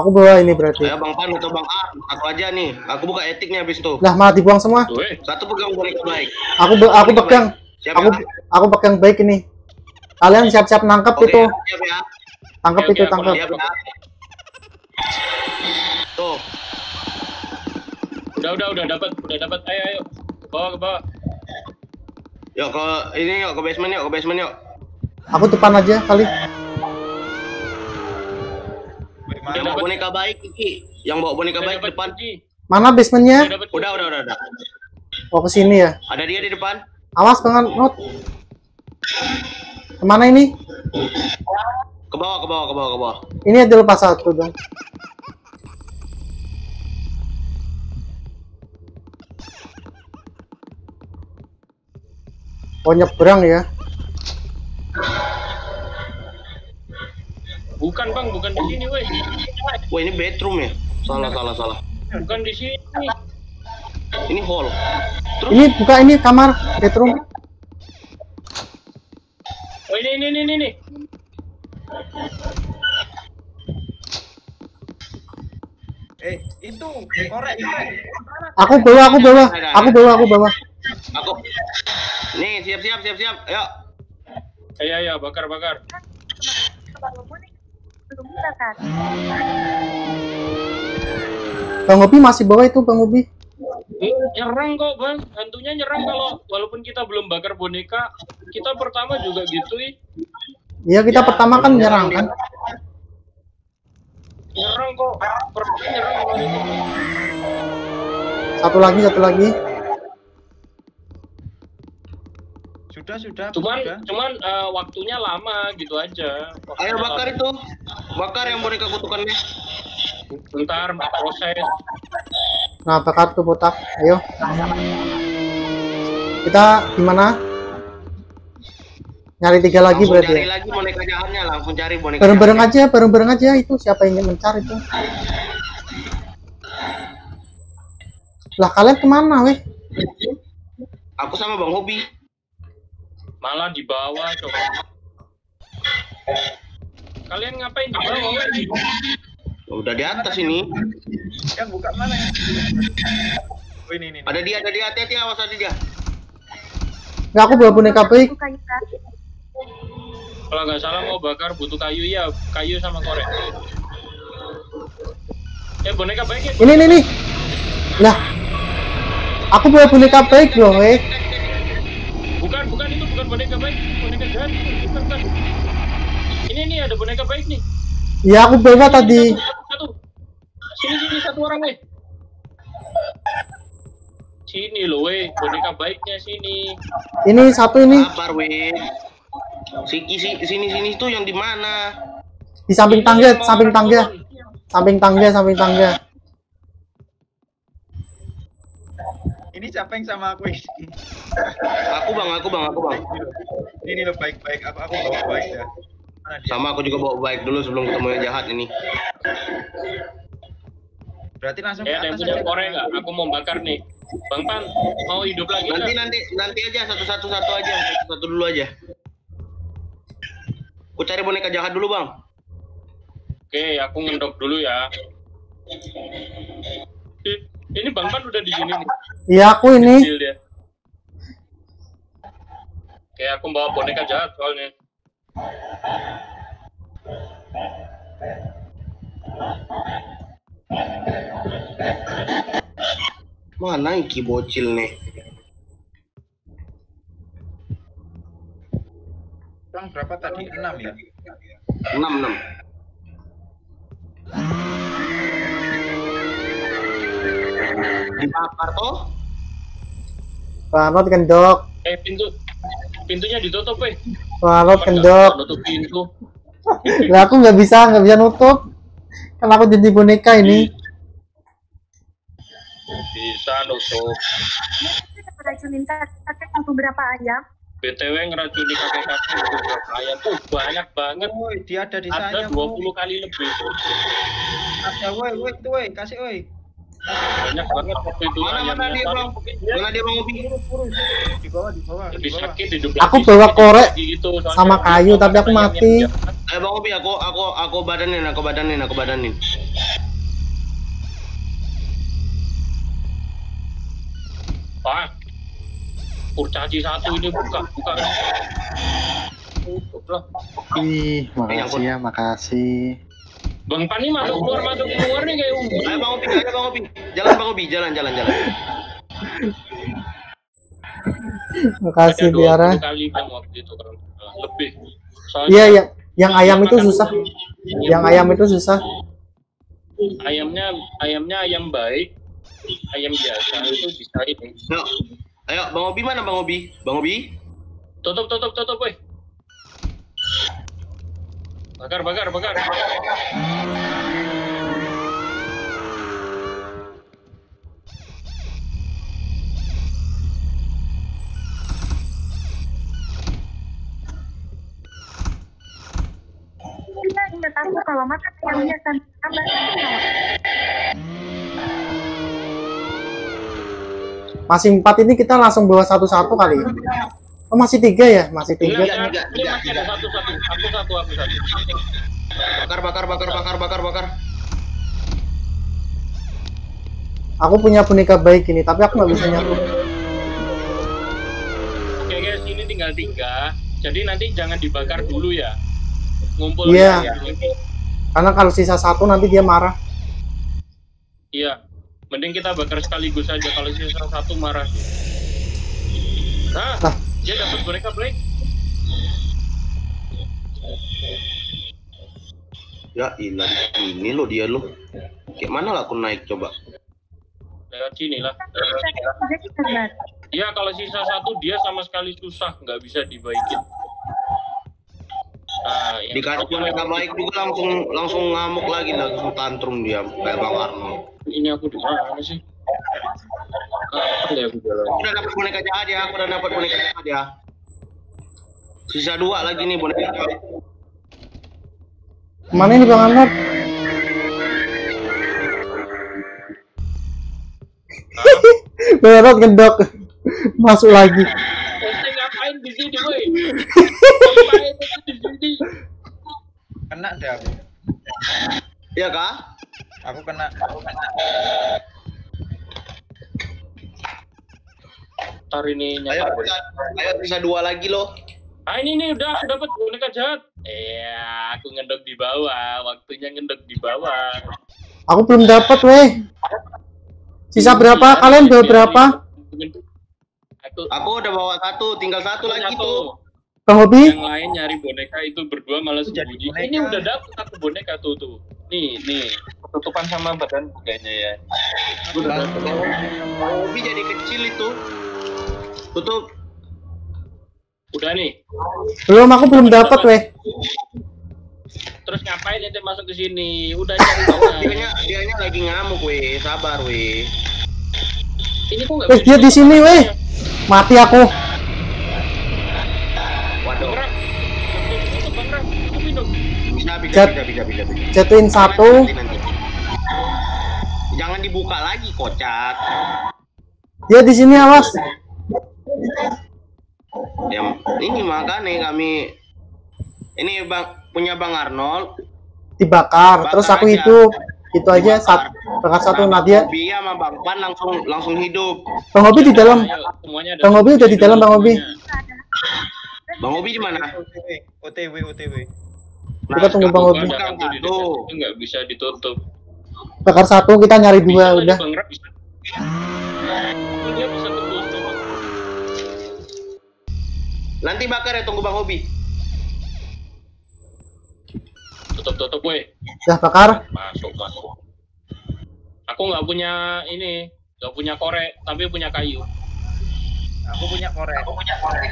Aku bawa ini berarti. Ya Bang Pan atau Bang A, aku aja nih. Aku buka etik nih habis itu. Lah, malah dibuang semua. Satu pegang boneka baik. Aku aku pegang. Aku aku pegang baik ini. Kalian siap-siap nangkap itu. Tangkap itu, tangkap. Tuh. Udah, udah, udah dapat, udah dapat. Ayo, ayo. Bawa ke bawah. Yuk ke ini yuk, ke basement yuk, ke basement yuk. Aku depan aja kali. Yang bawa boneka baik Kiki, yang bawa boneka baik ke depan. Mana basementnya? Udah udah udah udah. Oh kesini ya? Ada dia di depan. Awas dengan not. Kemana ini? Ke bawah ke bawah ke bawah ke bawah. Ini ada lepas satu dong. Oh nyebrang ya? Bukan Bang, bukan di sini weh. Wah ini bedroom ya? Salah salah salah. Bukan di sini. Ini hall. Terus? Ini buka ini kamar bedroom. Oh ini ini ini ini. Eh, itu korek. Aku bawa, aku bawa. Aku bawa, aku bawa. Aku. Nih, siap-siap, siap-siap. Ayo. Ayo, ayo, bakar-bakar. Bang Obi masih bawa itu, Bang Obi. Nyerang kok, Bang. Hantunya nyerang kalau walaupun kita belum bakar boneka, kita pertama juga gitu, ih. Iya, kita ya, pertama kan nyerang kan. Nyerang kok. Pertama nyerang kalau gitu. Satu lagi, satu lagi. Sudah, sudah. Cuman sudah. cuman uh, waktunya lama gitu aja. Waktunya ayo bakar lama. Itu. Bakar yang boneka kutukannya. Bentar, proses. Nah, bakar tuh botak. Ayo. Kita gimana? Nyari tiga lagi langsung berarti. Cari lagi boneka jahannya, langsung cari boneka. Bareng-bareng aja, bareng-bareng aja itu siapa yang mencar itu. Lah kalian kemana weh? Aku sama Bang Hobi. Malah di bawah coba. Kalian ngapain di bawah? Udah di atas ini. Yang buka mana ya? Oh, ini, ini, ini. Ada dia, ada dia, hati-hati awas tadi dia. Nggak, aku bawa boneka baik. Kalau nggak salah mau bakar butuh kayu ya, kayu sama korek. Eh boneka baik ya. Ini ini nih. Nah, aku bawa boneka baik loh, eh. Bukan, bukan itu bukan boneka baik, boneka jahat. Ini nih ada boneka baik nih. Ya aku bawa tadi. Satu, satu, satu. Sini sini satu orang weh. Sini loh weh, boneka baiknya sini. Ini satu ini. Mabar weh. Siki si, sini sini itu yang di mana? Di samping tangga, samping tangga. Samping tangga, samping tangga. Ini siapa yang sama aku? Aku Bang, aku Bang, aku Bang. Ini loh baik-baik apa aku bawa baik ya. Sama aku juga bawa baik dulu sebelum ketemu yang jahat ini. Berarti langsung ya, ada yang punya korek nggak? Aku mau bakar nih. Bang Pan, mau hidup lagi? Nanti gak? nanti nanti aja satu-satu satu aja, satu-satu dulu aja. Aku cari boneka jahat dulu, Bang. Oke, aku ngendok dulu ya. Ini Bang Pan udah di sini nih. Iya, aku ini. Oke, aku bawa boneka jahat soalnya. Mana iki bocil nih? Bang berapa tadi? enam ya? enam enam. Dibakar toh? Selamat kendok. Eh pintu pintunya ditutup, eh. Walot kendok. Lah aku nggak bisa, nggak bisa nutup. Kan aku jadi boneka ini. Bisa nutup. Ngeracunin kakek untuk berapa ayam? B T W ngeracunin kakek-kakek untuk berapa ayam? Tuh banyak banget. Woi, dia ada di sana. Ada dua puluh kali lebih. Ada woi, woi, woi, kasih woi. Banyak banget waktu itu. Mana dia Bang? Mana dia Bang Ubi? Di bawah, di bawah. Lebih sakit hidup lagi. Aku bawa korek gitu sama kayu tapi aku mati. Eh Bang Ubi, aku aku aku badanin, aku badanin, aku badanin. Pak. Kurcaci satu ini buka, buka. Ih, makasih ya, makasih. Bang Pani masuk keluar masuk keluar nih kayak ungu. Ayo Bang Obi, ayo Bang Obi. Jalan Bang Obi, jalan jalan jalan. Makasih Biara. Kali Bang waktu itu kalau lebih. Iya ya, yang ayam itu susah. Yang ayam itu susah. Ayamnya ayamnya ayam baik. Ayam biasa itu bisa ini. Ayo. Ayo Bang Obi mana Bang Obi? Bang Obi? Tutup tutup tutup weh. Bakar, bakar, bakar. Kita ingat aku kalau makan yang biasa tambah. Masih empat ini kita langsung bawa satu-satu kali. Oh, masih tiga ya? Masih tiga. Ini masih ada satu satu satu satu aku satu. Bakar bakar bakar bakar bakar bakar. Aku punya boneka baik ini, tapi aku nggak bisa nyatu. Oke guys, ini tinggal tiga. Jadi nanti jangan dibakar dulu ya. Ngumpul yeah. Ya. Karena kalau sisa satu nanti dia marah. Iya. Mending kita bakar sekaligus aja, kalau sisa satu marah. Nah, nah. Dia dapat boneka baik. Ya ilah, ini lo dia lo. Kayak mana lah aku naik coba? Lewat sini lah. Iya, kalau sisa satu dia sama sekali susah, nggak bisa dibaikin. Nah, dikasih mereka baik juga langsung langsung ngamuk lagi, langsung tantrum dia kayak Bang Arno. Ini aku di mana sih? Aku udah dapat boneka jahat ya, aku udah dapat boneka jahat ya. Sisa dua lagi nih boneka jahat. Mana ini Bang Arno? Berot gendok masuk lagi. Ngapain di sini, woi? Ngapain di sini? Kena deh aku. Iya kah? Aku kena. Aku kena. Tar ini nyampe. Ayo bisa dua lagi loh. Ah ini nih udah dapat boneka jahat. Iya, aku ngendok di bawah. Waktunya ngendok di bawah. Aku belum dapat, weh. Sisa berapa? Kalian bawa berapa? Aku udah bawa satu, tinggal satu lagi tuh. Bang Hobi? Yang lain nyari boneka itu berdua malah sembunyi. Ini udah dapet satu boneka tuh tuh. Nih nih, tutupan sama badan bukanya ya. Bang Hobi jadi kecil itu. Tutup. Udah nih. Belum, aku belum dapet weh. Terus ngapain ente masuk ke sini? Udah cari bawah. Dianya dianya lagi ngamuk weh, sabar weh. Ini kok enggak. Eh dia di sini weh. Mati aku. Waduh. Jatuhin satu. Jangan dibuka lagi kocat. Dia di sini awas. Ya, ini makanya kami ini Bang punya Bang Arnold dibakar, bakar terus aku aja. Hidup itu aja saat bakar satu Nadia dia sama Bang Pan langsung langsung hidup. Bang Hobi di dalam. Bang Hobi udah di dalam. Bang Hobi Bang Hobi di mana? O T W O T W. Kita tunggu Bang Hobi. Itu nggak bisa ditutup. Bakar satu, kita nyari dua udah. Nanti bakar ya, tunggu Bang Hobi. Tutup-tutup weh. Udah bakar. Masuk, masuk. Aku nggak punya ini, nggak punya korek, tapi punya kayu. Aku punya korek. Aku punya korek.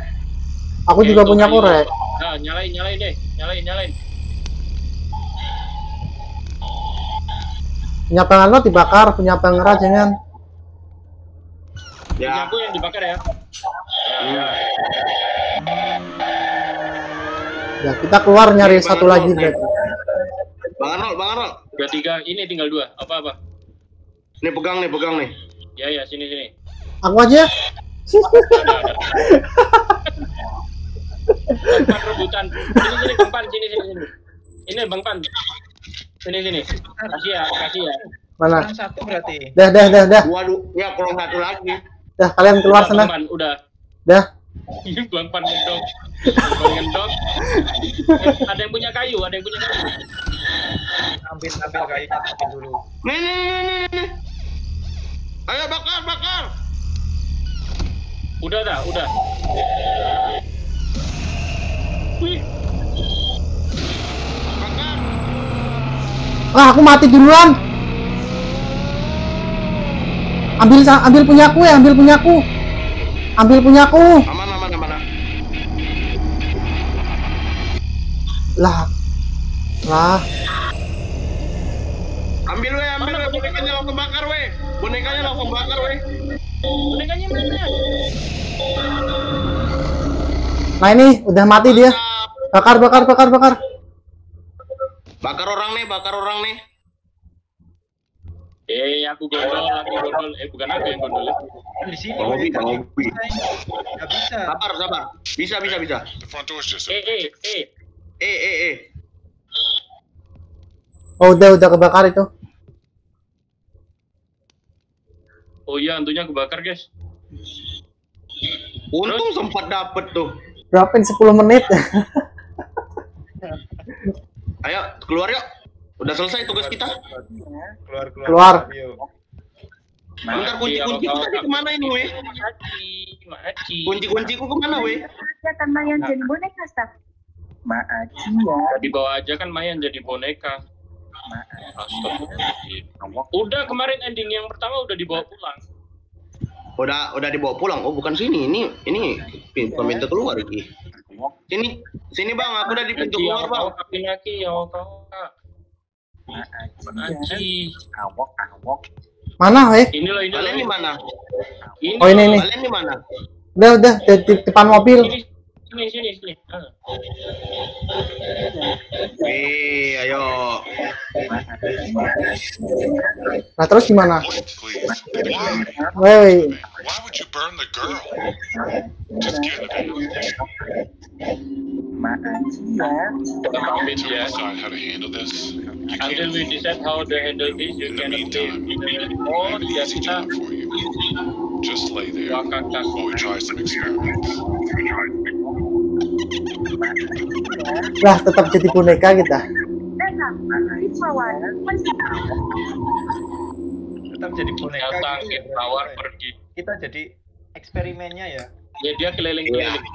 Aku eh, juga punya kayu. Korek. Nah, nyalain, nyalain deh, nyalain, nyalain. Punya Bang Arno dibakar, punya Bang Ra jangan. Ya. Punya aku yang dibakar ya. Hmm. Ya. Ya kita keluar nyari Bang satu Arnold, lagi deh. Bang Arnold, Bang Arnold. Udah tiga, ini tinggal dua. Apa apa? Ini pegang nih, pegang nih. Ya ya, sini sini. Aku aja. Tempat rebutan. Sini sini Bang Pan, sini sini sini. Ini Bang Pan. Sini sini. Kasih ya, kasih ya. Mana? Satu berarti. Dah dah dah dah. Waduh, ya kurang satu lagi. Dah kalian keluar udah, sana. Bang Pan, udah. Dah. Ini Bang Pan ngendong. Ngendong. Ada yang punya kayu, ada yang punya kayu. Ambil ambil kayu dulu. Nih nih nih nih. Ayo bakar, bakar. Udah dah, udah. Wih. Bakar. Ah, aku mati duluan. Ambil ambil punyaku ya, ambil punyaku. Ambil punyaku. Aman aman aman. Lah. Lah. Ambil weh, ambil weh, bonekanya langsung bakar weh. Bonekanya langsung bakar weh. Bonekanya mana? Nah ini udah mati dia. Bakar bakar bakar bakar. Bakar orang nih, bakar orang nih. Eh aku gondol, aku gondol. Eh bukan aku yang gondol. Di sini. Enggak bisa. Sabar, sabar. Bisa, bisa, bisa. Eh, eh, eh. Eh, eh, eh. Oh, udah udah kebakar itu. Oh iya, hantunya kebakar, guys. Untung terus sempat dapet tuh. Berapin sepuluh menit. Ayo, keluar yuk. Udah selesai tugas kita. Keluar, keluar. Keluar. Bentar, kunci-kunciku tadi kemana ini, weh? Kunci-kunciku kemana, weh? Kan Mayan jadi boneka, Staf. Maaci ya. Tadi bawa aja kan Mayan jadi boneka. Udah kemarin ending yang pertama udah dibawa pulang. Udah udah dibawa pulang. Oh bukan sini. Ini ini pintu keluar ini. Sini sini Bang, aku udah di pintu keluar, Bang. Kaki-kaki ya kau. Maaci. Awok awok. Mana, eh? Ini loh ini. Kalian di mana? Oh ini ini. Kalian di mana? Udah udah di depan mobil. Sini sini sini. Eh, ayo. Nah, terus gimana? Woi. Just lay there while we try some experiments. Lah, tetap jadi boneka kita. Tetap jadi boneka. Datang, kita tawar pergi. Kita jadi eksperimennya ya. Ya dia keliling-keliling.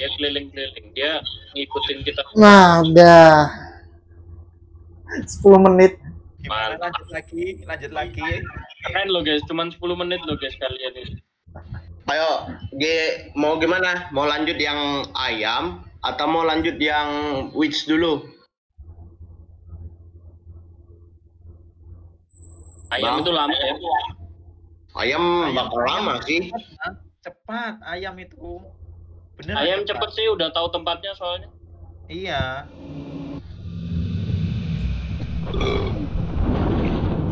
Dia keliling-keliling. Dia ngikutin kita. Nah, udah sepuluh menit. Gimana, lanjut lagi, lanjut lagi. Keren lo guys, cuman sepuluh menit lo guys kalian ini. Ayo, ge, mau gimana? Mau lanjut yang ayam atau mau lanjut yang witch dulu? Ayam Bang, itu lama ya? Ayam, ayam bakal lama sih. Cepat, cepat ayam itu. Bener, ayam cepat sih, udah tahu tempatnya soalnya. Iya.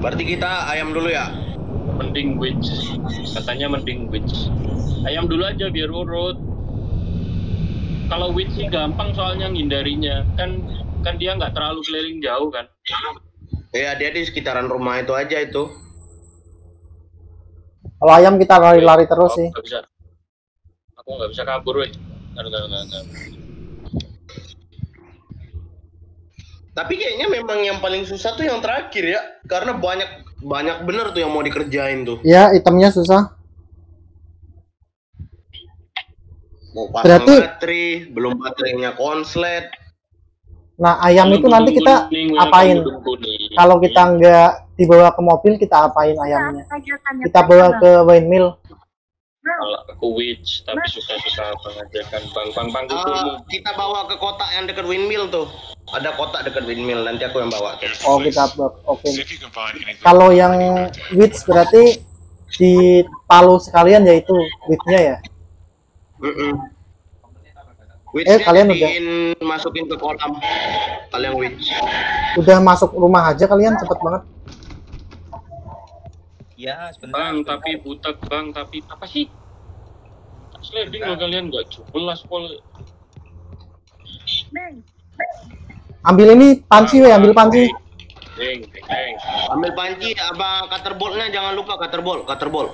Berarti kita ayam dulu ya? Mending witch. Katanya mending witch. Ayam dulu aja biar urut. Kalau witch sih gampang soalnya ngindarinya. Kan kan dia nggak terlalu keliling jauh kan? Iya, dia di sekitaran rumah itu aja itu. Kalau ayam kita lari-lari terus oh, sih. Gak bisa. Aku nggak bisa kabur, weh. Tapi kayaknya memang yang paling susah tuh yang terakhir ya, karena banyak banyak bener tuh yang mau dikerjain tuh. Ya, itemnya susah. Mau pasang berarti baterai, belum baterainya konslet. Nah, ayam itu nanti kita apain? Kalau kita nggak dibawa ke mobil, kita apain ayamnya? Kita bawa ke windmill. Kalau ke witch, tapi susah-susah pengajakan bang bang bang. Uh, kita bawa ke kotak yang dekat windmill tuh. Ada kotak dekat windmill, nanti aku yang bawa. Oh, kita blok. Oke. Okay. Kalau yang witch berarti di palu sekalian yaitu witch-nya ya? Mm -mm. Witch eh, kalian udah masukin ke kolam. Kalian witch. Udah masuk rumah aja kalian, cepet banget. Ya, sebentar. Bang, tapi butek, Bang, tapi apa sih? Sliding lo kalian gak jelas pol. Bang. Ambil ini panci, we ambil panci. Ding, ding, ding. Ambil panci, abang katerbolnya jangan lupa katerbol, katerbol.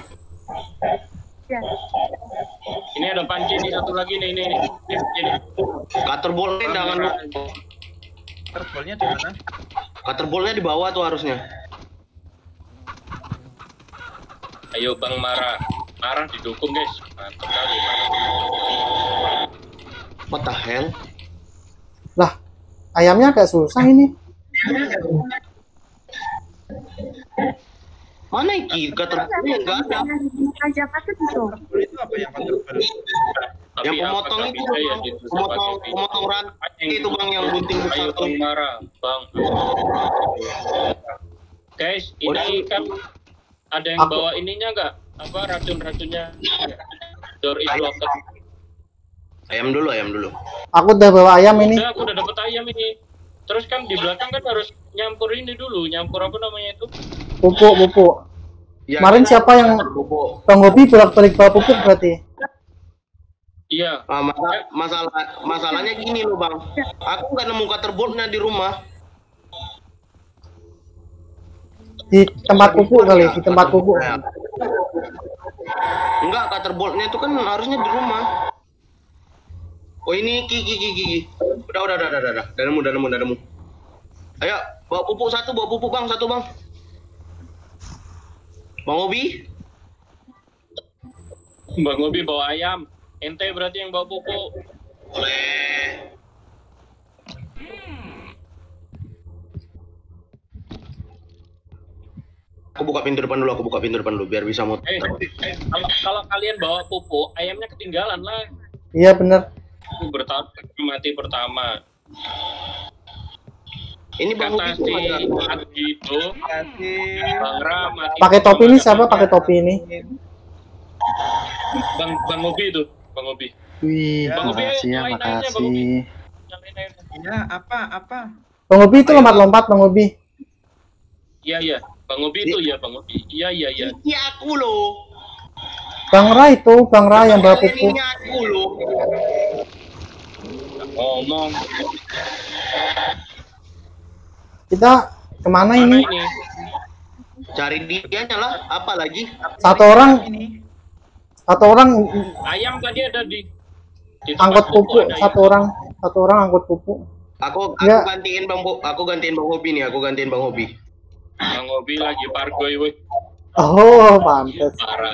Ya. Ini ada panci nih satu lagi nih ini. Ini. Katerbolnya jangan lupa. Katerbolnya di mana? Katerbolnya di bawah tuh harusnya. Ayo Bang Mara, Mara didukung guys. Mantap kali Mara. What the hell? Lah. Ayamnya agak susah ini. Mana iki? Katerbolnya enggak ada. Aja paket itu. Itu apa yang katerbol? Yang pemotong itu ya gitu. Pemotong pemotong rantai itu Bang yang gunting besar tuh. Bang. Guys, ini kan ada yang bawa ininya enggak? Apa racun-racunnya? Door is locked. Ayam dulu, ayam dulu. Aku udah bawa ayam ini. Udah, aku udah dapet ayam ini. Terus kan di belakang kan harus nyampur ini dulu, nyampur apa namanya itu? Pupuk, pupuk. Ya, kemarin siapa yang penghobi bolak-balik bawa pupuk berarti? Iya. Ah, masalah, masalah, masalahnya gini loh Bang. Aku nggak nemu katerbolnya di rumah. Di tempat kuku kali, di tempat kuku. Enggak, Cutterbolt-nya itu kan harusnya di rumah. Oh ini gigi gigi. Udah udah udah udah udah. Udah nemu, udah nemu, udah nemu. Ayo, bawa pupuk satu, bawa pupuk bang, satu bang. Bang Obi. Bang Obi bawa ayam. Ente berarti yang bawa pupuk. Boleh. Aku buka pintu depan dulu, aku buka pintu depan dulu biar bisa mot. Eh, eh, kalau, kalau kalian bawa pupuk, ayamnya ketinggalan lah. Iya benar. Bertahan mati pertama. Ini Bang Ubi itu pakai topi ini siapa? Pakai topi ini. Bang Bang Ubi itu, Bang Ubi. Wih, Bang Ubi, terima kasih. Ya, apa apa? Bang Ubi itu lompat-lompat Bang Ubi. Iya, iya. Bang Obi itu ya, Bang Obi. Iya, iya, iya. Iya aku loh. Bang Rai itu, Bang Rai yang bawa pupuk. Ini aku loh. Ngomong. Kita kemana ini? ini? Cari dia lah. Apa lagi? Satu orang. Satu orang. Ayam tadi ada di. di angkut pupuk. Satu ayam. orang. Satu orang angkut pupuk. Aku, aku ya. gantiin Bang Bo, aku gantiin Bang Obi nih. Aku gantiin Bang Obi. Bang Obi lagi pargoy, woi. Oh, pantes. Parah,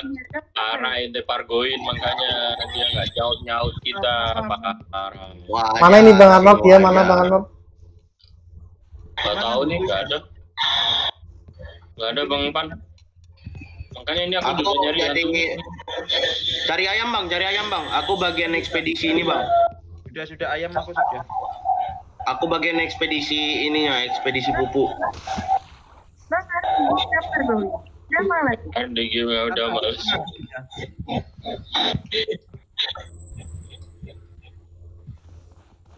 parah ente pargoin, makanya dia nggak nyaut-nyaut kita. Parah. Wah, mana ini Bang Arnold? Dia mana Bang Arnold? Gak tahu nih, nggak ada. Nggak ada Bang Pan. Makanya ini aku, aku juga nyari. Jadi, cari ayam Bang, cari ayam Bang. Aku bagian ekspedisi ini Bang. Sudah sudah ayam aku sudah. Aku bagian ekspedisi ininya, ekspedisi pupuk. Bang, aku daftar dulu. Udah malas. Udah malas.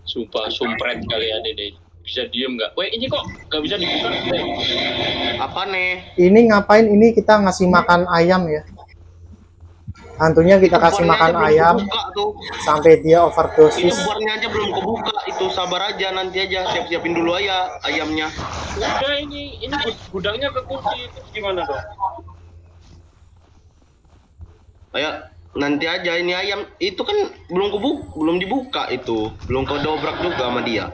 Sumpah, sumpret kali ya, Dede. Bisa diem nggak? Weh, ini kok nggak bisa dibuka? Apa nih? Ini ngapain? Ini kita ngasih makan ayam ya. Hantunya kita kasih makan ayam sampai dia overdosis. Itu bornya aja belum kebuka. Itu sabar aja, nanti aja siap-siapin dulu aja ayamnya. Udah ini, ini gudangnya kekunci. Gimana dong? Ayo, nanti aja ini ayam. Itu kan belum kebuka, belum dibuka itu. Belum kedobrak juga sama dia.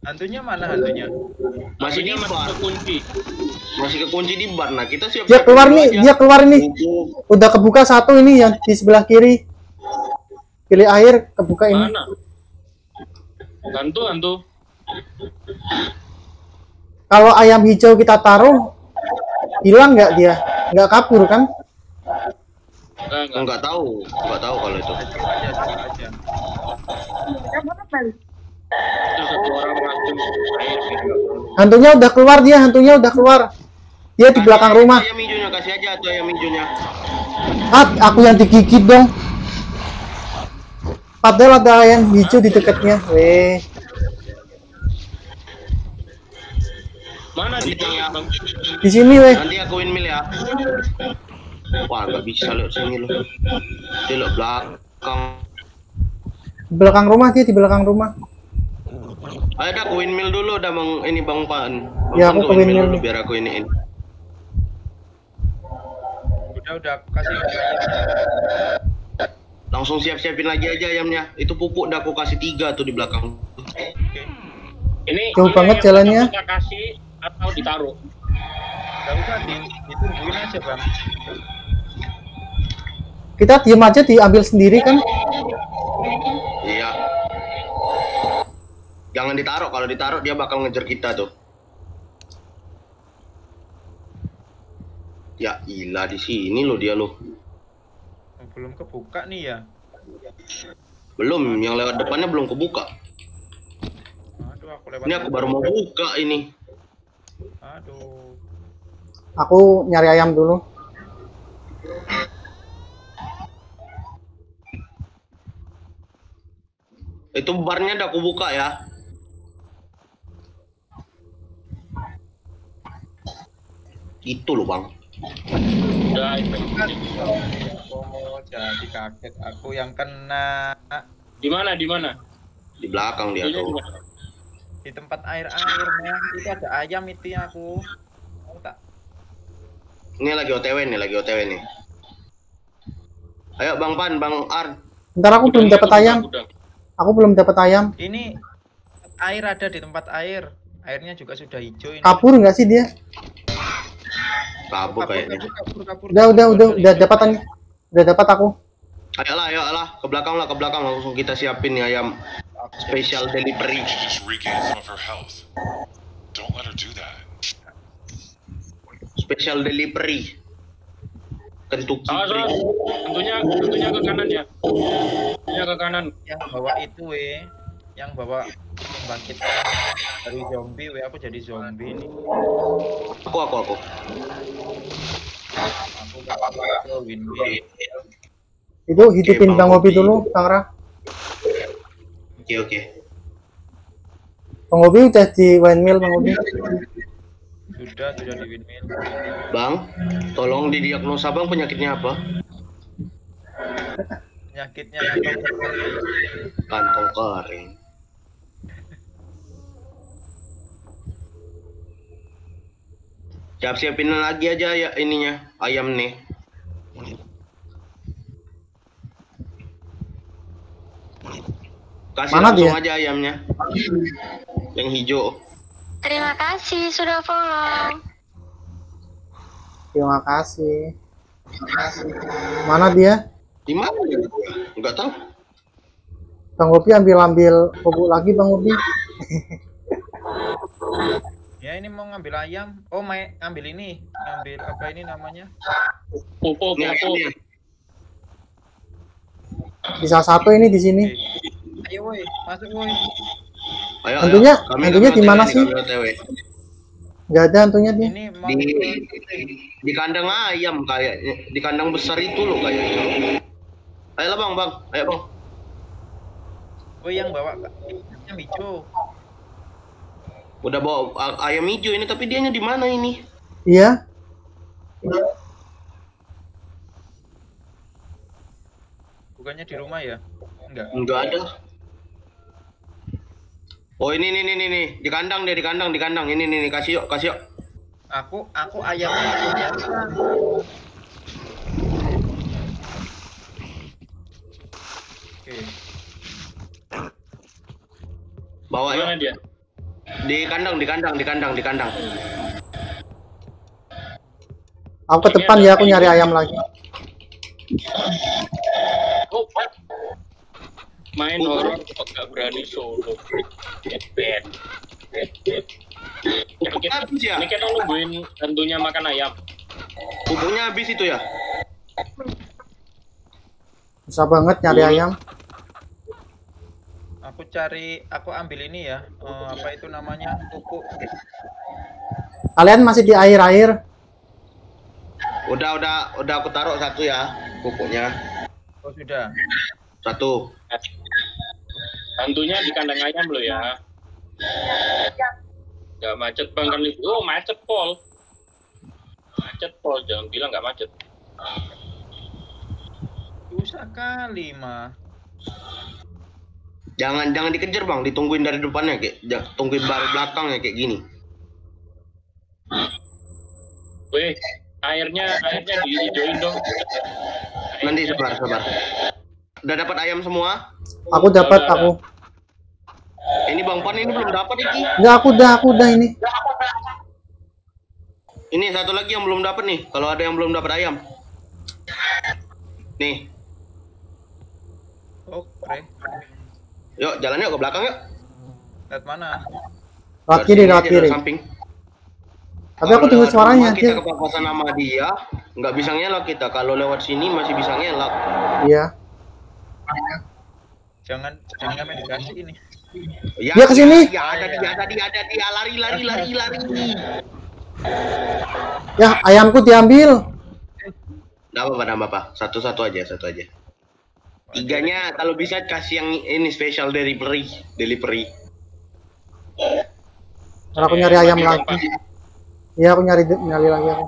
Hantunya mana hantunya? Masih di bar. Kekunci. Masih kekunci di bar. Nah, kita siap. Dia keluar nih, dia keluar nih. Udah kebuka satu ini yang di sebelah kiri. Pilih air, kebuka ini. Mana? Hantu, hantu. Kalau ayam hijau kita taruh, hilang nggak dia? Nggak kabur kan? Nggak, nggak tahu. Nggak tahu kalau itu. Hantunya udah keluar dia, hantunya udah keluar. Dia di belakang rumah. Ayam hijaunya kasih aja atau ayam hijaunya. Ah, aku yang digigit dong. Padahal ada ayam hijau di dekatnya. Weh. Mana di sini? Di sini weh. Nanti aku windmill ya. Wah, nggak bisa lihat sini loh. Di belakang. Belakang rumah dia, di belakang rumah. Ayo dah, aku windmill dulu, udah bang ini bang Pan. Bang ya aku windmill, windmill dulu biar aku iniin. Udah udah aku kasih. Langsung siap-siapin lagi aja ayamnya. Itu pupuk udah aku kasih tiga tuh di belakang. Ini jauh banget jalannya. Kita kasih atau ditaruh? Gak usah di, itu begini aja bang. Kita diem aja diambil sendiri kan? Iya. Jangan ditaruh, kalau ditaruh dia bakal ngejar kita tuh. Ya ilah, di sini lo dia lo. Belum kebuka nih ya? Belum, yang lewat depannya belum kebuka. Aduh, aku lewat. Ini aku baru mau buka ini. Aduh. Aku nyari ayam dulu. Itu barnya udah aku buka ya. Itu loh bang. Udah, oh, jadi kaget aku yang kena. Di mana? Di mana? Di belakang dia tuh. Di tempat air air bang. Itu ada ayam itu yang aku. Aku tak. Ini lagi O T W nih, lagi O T W nih. Ayo Bang Pan, Bang Ar. Ntar aku belum dapat ayam. Udang. Aku belum dapat ayam. Ini air ada di tempat air. Airnya juga sudah hijau ini. Kabur nggak sih dia? Kabur kayaknya. Udah, udah, udah, udah dapat. Udah dapat aku. Ayolah, ayolah, ke belakang lah, ke belakang langsung kita siapin nih ayam special delivery. Special delivery. Kentuki. Oh, so. Tentunya, tentunya ke kanan ya. Tentunya ke kanan. Yang bawa itu weh, yang bawa bangkitkan dari zombie weh. Aku jadi zombie nih. Aku, aku, aku. Aku nggak apa-apa. Win-win. Itu hidupin Bang Hobi dulu, Kang Ra. Oke, oke. Bang Hobi udah di windmill, Bang Hobi. Sudah, sudah di windmill. Bang, tolong didiagnosa Bang penyakitnya apa? Penyakitnya kantong kering. Siap-siapin lagi aja ya ininya, ayam nih. Kasih mana langsung dia? Aja ayamnya. Yang hijau. Terima kasih sudah follow. Terima kasih. Terima kasih. Mana dia? Di mana dia? Enggak tahu. Bang Opi ambil-ambil pupuk lagi Bang Opi. Ya ini mau ngambil ayam. Oh, main ambil ini. Ambil apa ini namanya? Pupuk, pupuk. Bisa satu ini di sini. Ayo woi, masuk woi. Ayo, tentunya, tentunya di mana sih? Gak ada tentunya dia. Ini di, di kandang ayam kayaknya, di kandang besar itu loh kayaknya. Ayolah bang, bang, ayo bang. Oh yang bawa ayam hijau. Udah bawa ayam hijau ini, tapi dianya di mana ini? Iya. Bukannya di rumah ya? Enggak. Enggak ada. Oh ini nih nih nih di kandang dia, di kandang di kandang ini nih, kasih yuk, kasih yuk. Aku aku ayam aja. Oke. Bawa ya dia. Di kandang, di kandang, di kandang, di kandang. Aku ke depan ya, aku nyari ayam lagi. Oh, main horor enggak berani solo. Bed. Ini kita nungguin tentunya makan ayam. Kubunya habis itu ya? Susah banget nyari hmm. ayam. Aku cari, aku ambil ini ya. Uh, apa itu namanya? Kuku. Kalian masih di air-air? Udah, udah, udah aku taruh satu ya kukunya. Oh, sudah. Satu. Tentunya di kandang ayam lo ya. Gak macet bang kan? Oh macet pol. Macet pol, jangan bilang gak macet. Susah kali mah. Jangan jangan dikejar bang, ditungguin dari depannya kayak, tungguin dari belakangnya kayak gini. Weh, airnya airnya dihijauin dong. Airnya. Nanti sabar sabar. Udah dapat ayam semua? Aku dapat, aku. Ini Bang Pan ini belum dapat iki. Enggak, aku udah, aku udah ini. Ini satu lagi yang belum dapat nih. Kalau ada yang belum dapat ayam. Nih. Oke. Yuk, jalan yuk ke belakang yuk. Lihat mana? Lewat kiri, lewat kiri. Samping. Tapi aku tunggu suaranya. Kita kepapasan sama dia, nggak bisa ngelak kita. Kalau lewat sini masih bisa ngelak. Iya. Jangan jangan main dikasih ini. Ya, dia kesini. Ya ada dia, ada dia, ada dia, lari lari lari lari. Ya ayamku diambil. Nggak apa-apa, nggak apa-apa. Satu-satu aja, satu aja. Tiganya kalau bisa kasih yang ini special delivery, delivery. Karena aku nyari ayam lagi. Iya aku nyari nyari lagi aku.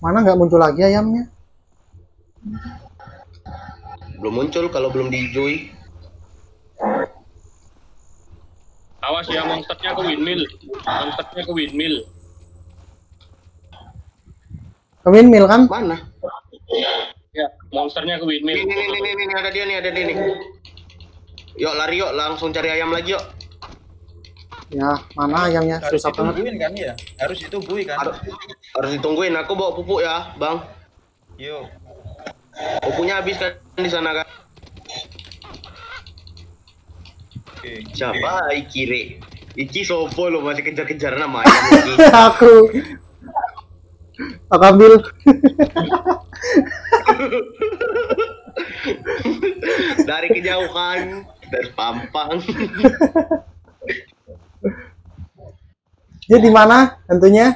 Mana nggak muncul lagi ayamnya? Belum muncul kalau belum dihijui. Awas Mas ya, monsternya ke windmill. Monsternya ke windmill. Ke windmill kan? Mana? Ya, monsternya ke windmill. Ini, ini, ini, ini, ada dia nih, ada dia nih. Yuk lari yuk, langsung cari ayam lagi yuk. Ya, mana ayamnya? Susah banget. Harus ditungguin kan ya? Harus ditungguin kan? Harus, harus ditungguin, aku bawa pupuk ya, Bang. Yuk. Pupuknya habis kan di sana kan? Siapa Ikire? Iki sopo lo masih kejar-kejar nama ayam lagi. Aku. Aku ambil. Dari kejauhan, dari Pampang. Dia di mana? Tentunya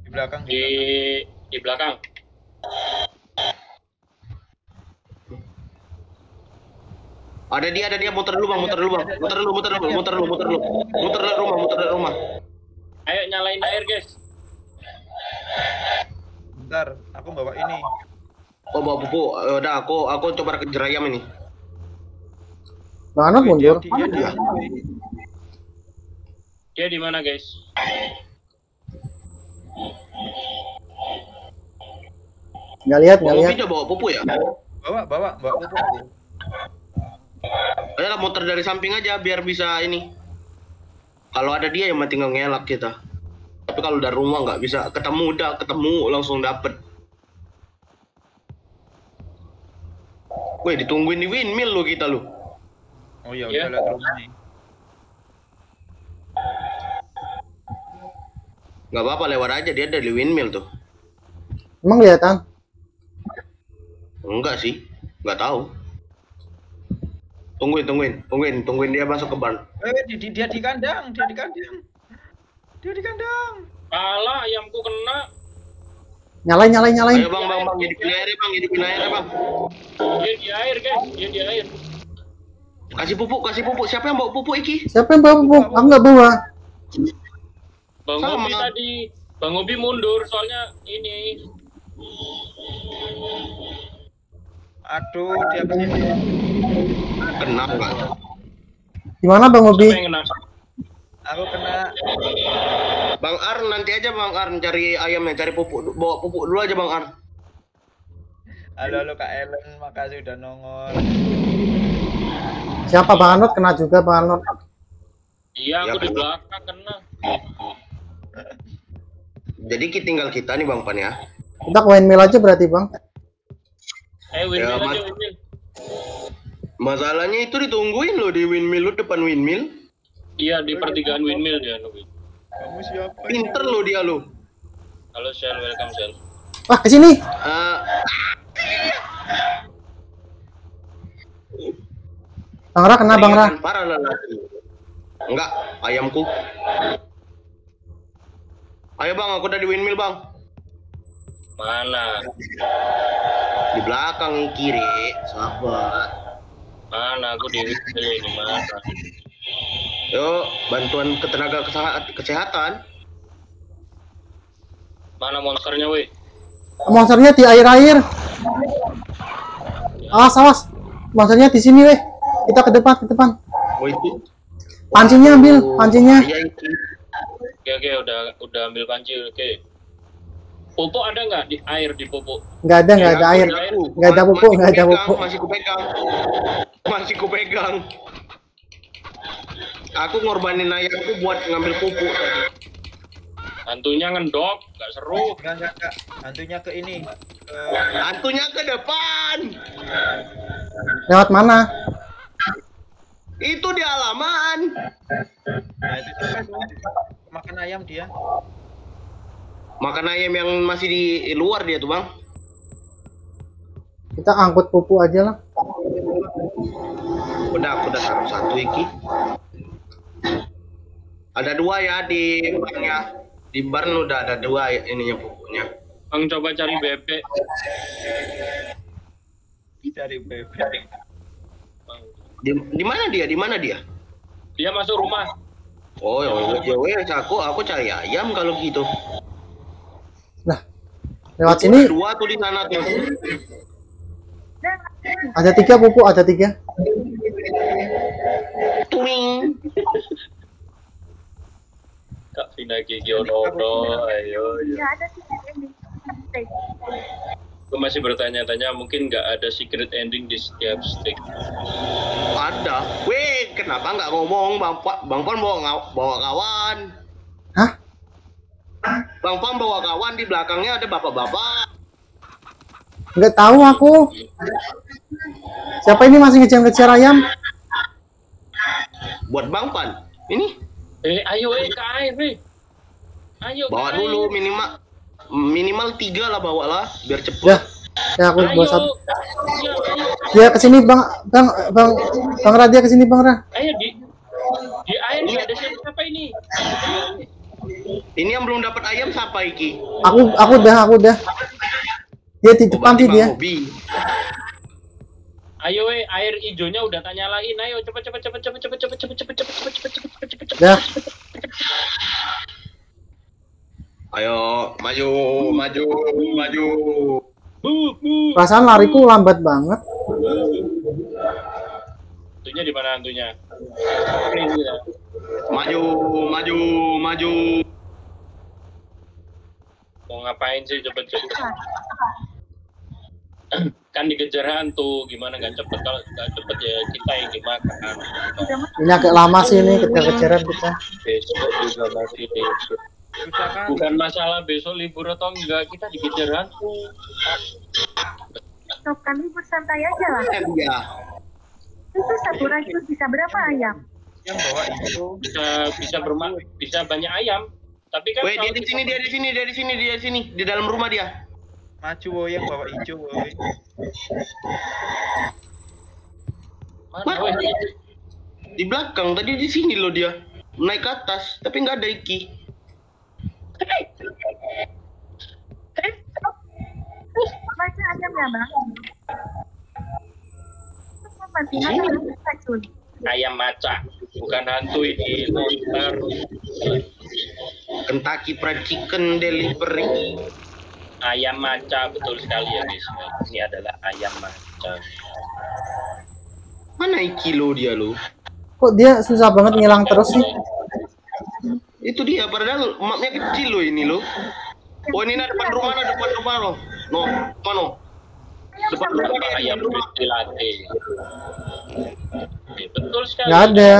di belakang. Di di belakang. Ada dia, ada dia, muter dulu Bang, muter dulu Bang. Muter dulu, muter dulu, muter dulu, muter dulu. Muter dulu rumah, muter dulu rumah. Ayo nyalain air, guys. Bentar, aku bawa ini. Oh, bawa pupuk. Udah, aku aku coba kejar ayam ini. Mana mundur? Mana dia? Dia di mana, guys? Nggak lihat, nggak lihat. Coba bawa pupuk ya? Bawa, bawa, bawa pupuk. Ayolah, muter dari samping aja biar bisa ini. Kalau ada dia yang tinggal ngelak kita. Tapi kalau dari rumah nggak bisa ketemu, udah ketemu langsung dapet. Weh, ditungguin di windmill lo kita lo. Oh iya, udah lihat rumah nih. Nggak apa-apa, lewat aja, dia ada di windmill tuh. Emang kelihatan? Enggak sih, nggak tahu. Tungguin, tungguin, tungguin, tungguin dia masuk ke barn. Eh, dia, dia di kandang, dia di kandang, dia di kandang. Alah, ayamku kena. Nyalain, nyalain, nyalain. Ayo bang, bang, bang, hidupin air ya bang, hidupin air ya bang. Dia di air guys, dia di air. Kasih pupuk, kasih pupuk. Siapa yang bawa pupuk Iki? Siapa yang bawa pupuk? Aku nggak bawa. Bang Obi tadi, Bang Obi mundur soalnya ini. Aduh, dia kesini. Kena nggak? Gimana Bang Obi? Aku kena. Bang Arn nanti aja Bang Arn cari ayamnya, cari pupuk, bawa pupuk dulu aja Bang Arn. Halo halo Kak Ellen, makasih udah nongol. Siapa Bang Anut kena juga Bang Anut? Iya, aku ya, di belakang kena. Jadi kita tinggal kita nih Bang Pan ya. Kita windmill aja berarti Bang. Eh windmill ya, aja mas windmill. Masalahnya itu ditungguin loh di windmill, lo depan windmill. Iya, di pertigaan windmill dia lo. Kamu siapa? Pinter lo dia lo. Halo Shell, welcome Shell. Wah, ke sini. Uh, Bang Ra kena, Bang Ra. Parah lah. Enggak, ayamku. Ayo Bang, aku udah di windmill Bang. Mana? Di belakang kiri. Sabar. Mana aku di windmill ini mana? Yuk, bantuan ketenaga kesehatan. Mana monsternya, weh? Monsternya di air-air. Awas, awas. Monsternya di sini, weh. Kita ke depan, ke depan. Oh itu. Pancinya ambil, pancinya. Oke, oke, udah udah ambil panci, oke. Pupuk ada nggak di air di pupuk? Nggak ada, nggak ada air. Nggak ada pupuk, nggak ada pupuk. Masih kupegang. Masih kupegang. Aku ngorbanin ayamku buat ngambil pupuk. Hantunya ngendok, nggak seru. Nggak, nggak, nggak. Hantunya ke ini. Ke... Hantunya ke depan. Lewat mana? Itu di halaman. Nah, itu kan makan ayam dia. Makan ayam yang masih di luar dia tuh Bang. Kita angkut pupuk aja lah. Udah, aku udah taruh satu Iki. Ada dua ya di barn ya. Di barn udah ada dua ininya pupuknya. Bang coba cari bebek. Cari bebek. Di, di mana dia? Di mana dia? Dia masuk rumah. Oh, ya wes aku aku cari ayam kalau gitu. Nah. Lewat pupuk sini. Ada dua tuh di sana tuh. Ada tiga pupuk, ada tiga. Twing. Kak Vina Gigiono, ayo. Nggak ada secret ending. Gue masih bertanya-tanya, mungkin nggak ada secret ending di setiap stick. Ada. Wih, kenapa nggak ngomong? Bang Bang Pon bawa bawa kawan. Hah? Bang Pon bawa kawan, di belakangnya ada bapak-bapak. Nggak tahu aku. Siapa ini masih ngejar-ngejar ayam? Buat Bang Pon. Ini. Eh, ayo eh ke air, eh. Ayo bawa air dulu, minimal minimal tiga lah, bawa lah biar cepet. Ya, ya aku bawa satu. Ya, ya kesini bang, bang, bang, bang Radia kesini bang Ra. Ayo di, di air ini ada siapa ini? Ini yang belum dapat ayam siapa iki? Aku, aku udah, aku udah. Dia di depan sih dia. Ayo weh, air hijaunya udah tanya lagi. Ayo cepet cepet cepet cepet cepet cepet cepet cepet cepet cepet cepet cepet cepet cepet. Ya. Ayo, maju, maju, maju. Perasaan lariku lambat banget. Hantunya di mana hantunya? Maju, maju, maju. Mau ngapain sih cepet cepet? Kan dikejar hantu, gimana nggak cepet? Kalau nggak cepet ya kita yang dimakan. Ini agak lama sih ini kejar-kejaran kita. Besok juga masih besok. Bukan masalah besok libur atau enggak, kita dikejar hantu. Stop, kami bersantai aja lah. Iya. Itu satu racun bisa berapa ayam? Yang bawa itu bisa bisa bermak, bisa banyak ayam. Tapi kan. Weh, dia di sini, dia di sini, dia di sini, dia di sini, di dalam rumah dia. Maju woy, yang bawa hijau woy. Mana woy? Di belakang, tadi di sini loh dia. Naik ke atas, tapi nggak ada iki. Macam ayam ya bang? Ayam maca, bukan hantu ini. Monster. Kentucky Fried Chicken Delivery. Ayam maca, betul sekali ya guys. Ini adalah ayam maca. Mana kilo dia lo? Kok dia susah banget ngilang terus sih? Itu dia, padahal mapnya kecil lo ini lo. Oh ini depan rumah, depan rumah lo. No, mana? Depan rumah ayam beriti latte. Betul sekali. Gak ada.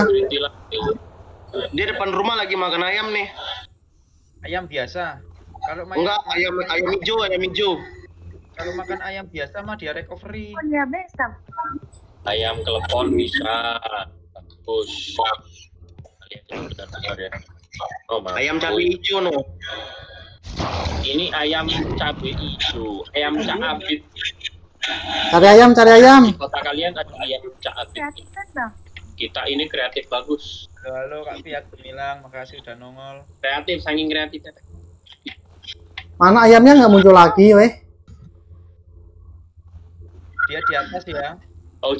Dia depan rumah lagi makan ayam nih. Ayam biasa. Kalau makan enggak, ayam ayam hijau, ayam hijau. Kalau makan ayam biasa mah dia recovery. Ayam biasa. Ayam kelepon bisa. Push. Ayam cabai hijau no. Ini ayam cabai hijau, ayam caabit. Cari ayam, cari ayam. Di kota kalian ada ayam caabit. Kita ini kreatif bagus. Halo Kak Fiat Gemilang, makasih udah nongol. Kreatif, saking kreatifnya. Mana ayamnya nggak muncul lagi, weh? Dia di atas ya. Oh.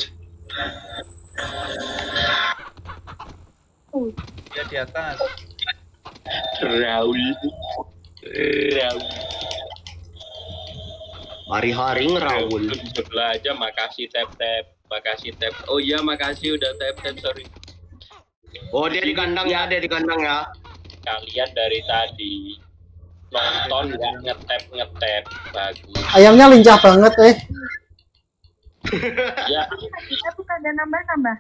Dia di atas. Raul. Raul. Hari-hari ngeraul. Sebelah aja, makasih tap-tap, makasih tap. Oh iya, makasih udah tap-tap, sorry. Oh dia di kandang ya, dia di kandang ya. Kalian dari tadi nonton nggak ngetep ngetep bagus. Ayamnya lincah banget eh. Ya. Kita bukan ada nambah nambah.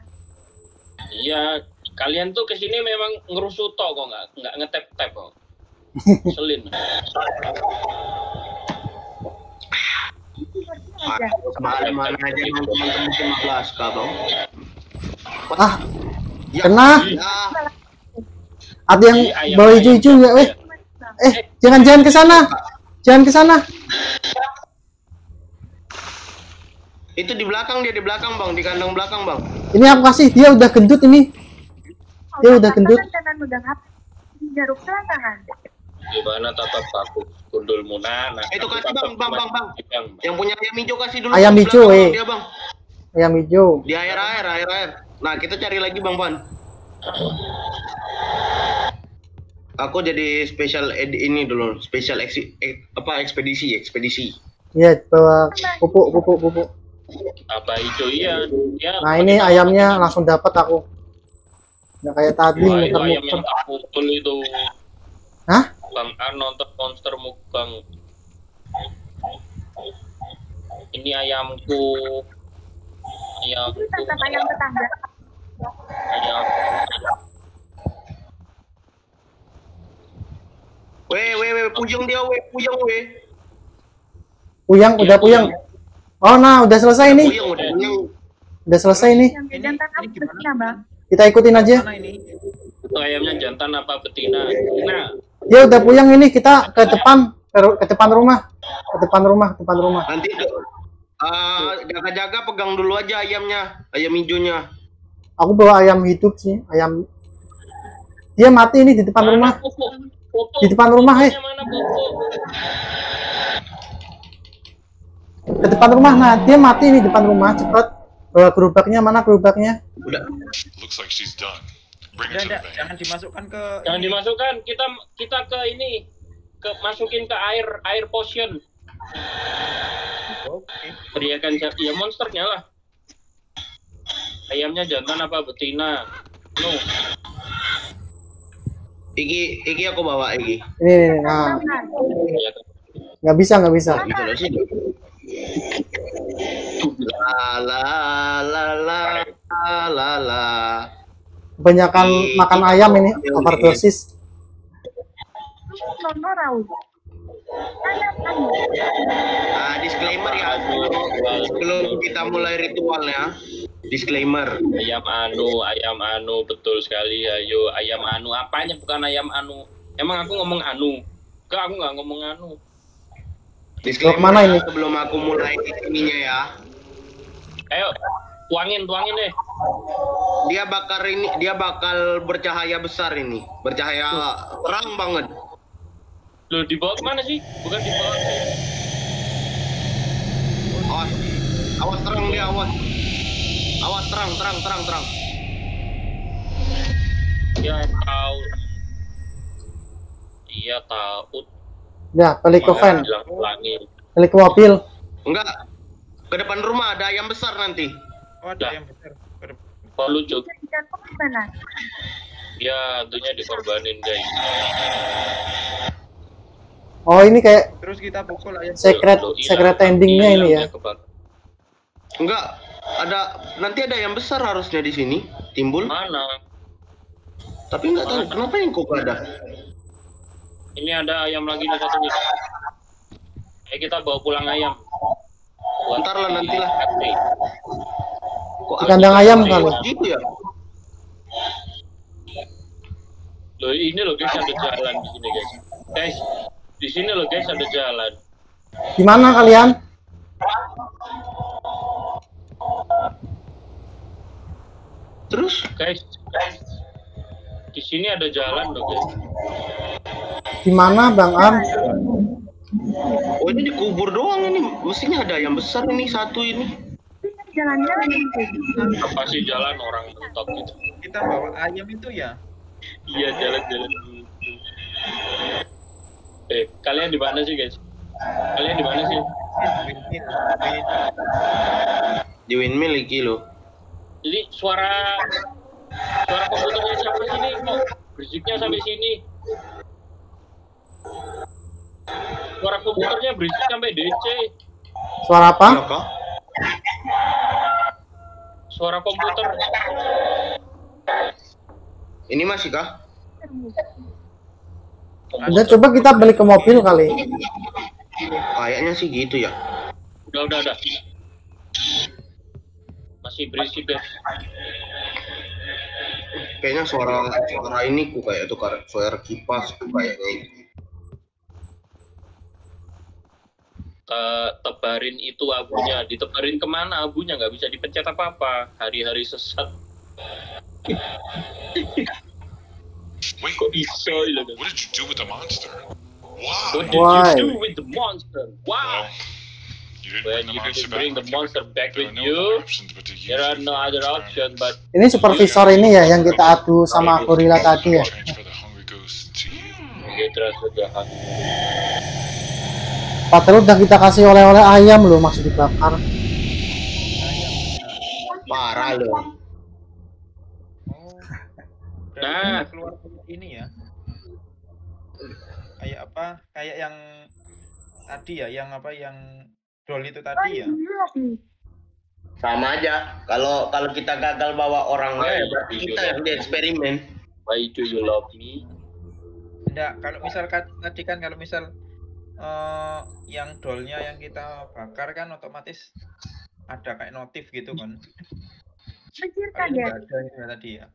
Iya, kalian tuh kesini memang ngerusuh toh kok nggak nggak ngetep tep kok. Selin. Kemarin mana aja dengan teman-teman sebelas kabang. Ah, kena. Ada yang bawa hijau-hijau nggak eh? Eh, jangan jangan ke sana. Jangan ke sana. Itu di belakang dia, di belakang, Bang, di kandang belakang, Bang. Ini aku kasih, dia udah gendut ini. Dia udah gendut. Gimana tatap aku gundulmu nana. Itu kasih, Bang, Bang, Bang, Bang. Yang punya ayam hijau kasih dulu. Ayam hijau, eh. Dia, Bang. Ayam hijau. Di air-air, air-air. Nah, kita cari lagi, Bang Pan. Aku jadi special ed ini dulu, special eksi, ek, apa ekspedisi, ekspedisi. Iya, bawa pupuk, pupuk, pupuk. Apa itu iya? Ya, nah ini ayamnya langsung dapat aku. Nggak kayak tadi ayam yang tak pukul itu. Hah? Bang An nonton monster mukbang. Ini ayamku. Ayamku. Ini tangkap ayam tetangga. Ayam. Weh, weh, weh, puyeng dia, weh, puyeng, weh. Puyeng, udah puyeng. Oh, nah, udah selesai nih. Puyeng, udah puyeng. Udah selesai nih. Yang jantan apa betina, Bang? Kita ikutin aja. Itu ayamnya jantan apa betina? Nah. Ya udah puyeng ini, kita ke depan, ke depan rumah, ke depan rumah, ke depan rumah. Nanti uh, jaga-jaga pegang dulu aja ayamnya, ayam hijaunya. Aku bawa ayam hidup sih, ayam. Dia mati ini di depan mana, rumah. Pupuk, pupuk, di depan rumah, eh. Mana, ke depan rumah, nah dia mati ini di depan rumah, cepat. Bawa gerobaknya, mana gerobaknya? Udah. Looks like she's done. Bring it to the bank. Jangan dimasukkan ke. Jangan dimasukkan, kita kita ke ini, ke masukin ke air air potion. Oke. Okay. Teriakan ya monsternya lah. Ayamnya jantan apa betina? No. Iki iki aku bawa iki. Ini, nah. Nggak bisa, nggak bisa. La la la la la. Kebanyakan makan ayam ini, overdosis. Nah, disclaimer ya, sebelum kita mulai ritualnya. Disclaimer. Ayam anu, ayam anu, betul sekali. Ayo, ayam anu. Apanya bukan ayam anu? Emang aku ngomong anu? Enggak, aku nggak ngomong anu. Disclaimer mana ini? Sebelum aku mulai ininya ya. Ayo, tuangin, tuangin deh. Dia bakar ini, dia bakal bercahaya besar ini, bercahaya terang banget. Loh, dibawa kemana sih? Bukan dibawa. Awas, awas terang dia, awas. Awas terang, terang, terang, terang. Dia tahu. Dia tahu. Ya, balik ke fan. Balik ke mobil. Enggak. Ke depan rumah ada ayam besar nanti. Oh, ada ayam besar. Kok lucu. Ya, tentunya dikorbanin, guys. Oh, ini kayak terus kita pukul ayam. Secret, secret endingnya ini ya. Enggak, ada nanti ada ayam besar harusnya di sini timbul. Mana? Tapi enggak tahu kenapa yang kok ada. Ini ada ayam lagi nih satu nih. Eh, kita bawa pulang ayam. Bentar lah, nantilah. Kok kandang ayam kan gitu ya? Loh, ini loh guys, ada jalan di sini guys. Guys, di sini loh guys ada jalan. Di mana kalian? Terus guys, guys. Di sini ada jalan loh guys. Di mana Bang Am? Oh, ini dikubur doang ini. Mestinya ada yang besar ini satu ini. Jalan-jalan ini. Apa sih jalan orang tetap gitu. Kita bawa ayam itu ya? Iya, jalan-jalan. Eh, kalian di mana sih guys? Kalian di mana sih? Di windmill lagi loh. Jadi suara suara komputernya sampai sini kok, berisiknya sampai sini. Suara komputernya berisik sampai D C. Suara apa? Suara komputer. Ini masih kah? Udah, coba kita balik ke mobil kali. Kayaknya sih gitu ya. Udah, udah, udah. Masih berisik deh. Kayaknya suara suara ini ku kayak itu suara kipas ku kayaknya. Uh, tebarin itu abunya, ditebarin kemana abunya, nggak bisa dipencet apa-apa, hari-hari sesat. Wait, kok bisa, what did you do with the monster? Wow. What did Why? you do with the monster? Wow. Well, you didn't bring, you the, monster bring the monster back with you. There are no other options but. Ini supervisor ini ya yang kita adu sama gorila tadi ya. Oke, terus sudah. Padahal udah kita kasih oleh-oleh ayam loh, masih dibakar. Parah loh. Nah, keluar ini ya. Kayak apa? Kayak yang tadi ya, yang apa yang doll itu tadi ya. Sama aja. Kalau kalau kita gagal bawa orang lain, berarti kita yang di eksperimen. Why do you love me? Enggak, kalau misalkan tadi kan kalau misal uh, yang dollnya yang kita bakar kan otomatis ada kayak notif gitu kan. Pikirkan ya. Ada tadi ya.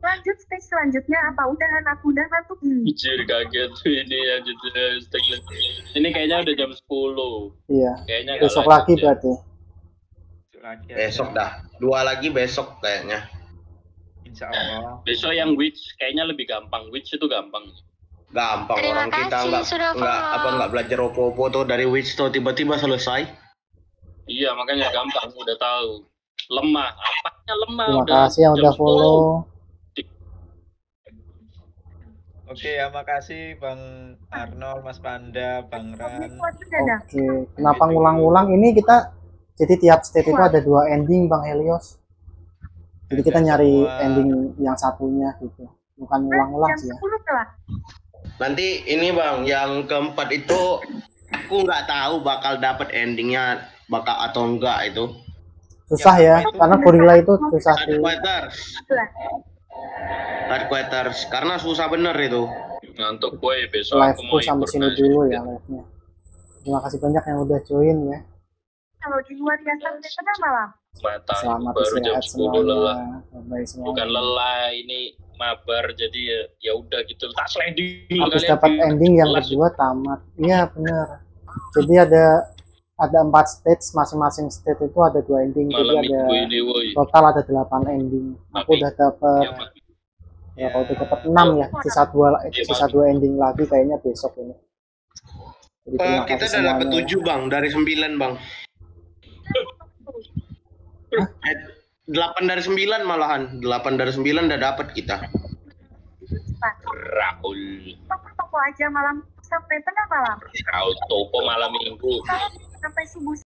Lanjut stage selanjutnya apa? Udahan aku udah ngantuk. Anjir kaget ini lanjutnya stage selanjutnya. Ini kayaknya udah jam sepuluh. Iya. Kayaknya besok lagi ya. Berarti. Lagi besok aja. Dah. Dua lagi besok kayaknya. Insya Allah. Besok yang witch kayaknya lebih gampang. Witch itu gampang. Gampang. Terima orang kita nggak nggak apa nggak belajar opo-opo tuh dari witch tuh tiba-tiba selesai. Iya makanya gampang udah tahu. Lemah. Apanya lemah? Terima udah kasih yang udah follow. sepuluh. Oke ya, makasih Bang Arnold, Mas Panda, Bang Ran. Oke, kenapa ngulang-ulang ini kita jadi tiap step itu ada dua ending Bang Helios. Jadi kita nyari ending yang satunya gitu, bukan ngulang-ulang sih ya. Nanti ini Bang, yang keempat itu aku nggak tahu bakal dapet endingnya bakal atau enggak itu. Susah ya, ya karena gorilla itu susah sih. Hard quarters, karena susah bener itu. Ngantuk gue besok. Live aku sampai sini dulu ya live-nya. Terima kasih banyak yang udah join ya. Kalau di luar ya sampai tengah malam. Selamat baru jam sepuluh lelah. Bukan lelah ini mabar jadi ya ya udah gitu. Tas landing. Habis dapat ending yang kedua tamat. Iya bener. Jadi ada ada empat stage, masing-masing stage itu ada dua ending. Malam jadi ada ini, total ada delapan ending. Aku udah dapat ya, ya kalau udah dapat enam ya, sisa dua ya, sisa dua ending lagi kayaknya besok ini. Jadi, uh, kita udah dapat tujuh Bang dari sembilan Bang. Hah? Delapan dari sembilan malahan, delapan dari sembilan udah dapat kita. Raul. Toko aja malam sampai tengah malam. Raul toko malam minggu. Sampai subuh.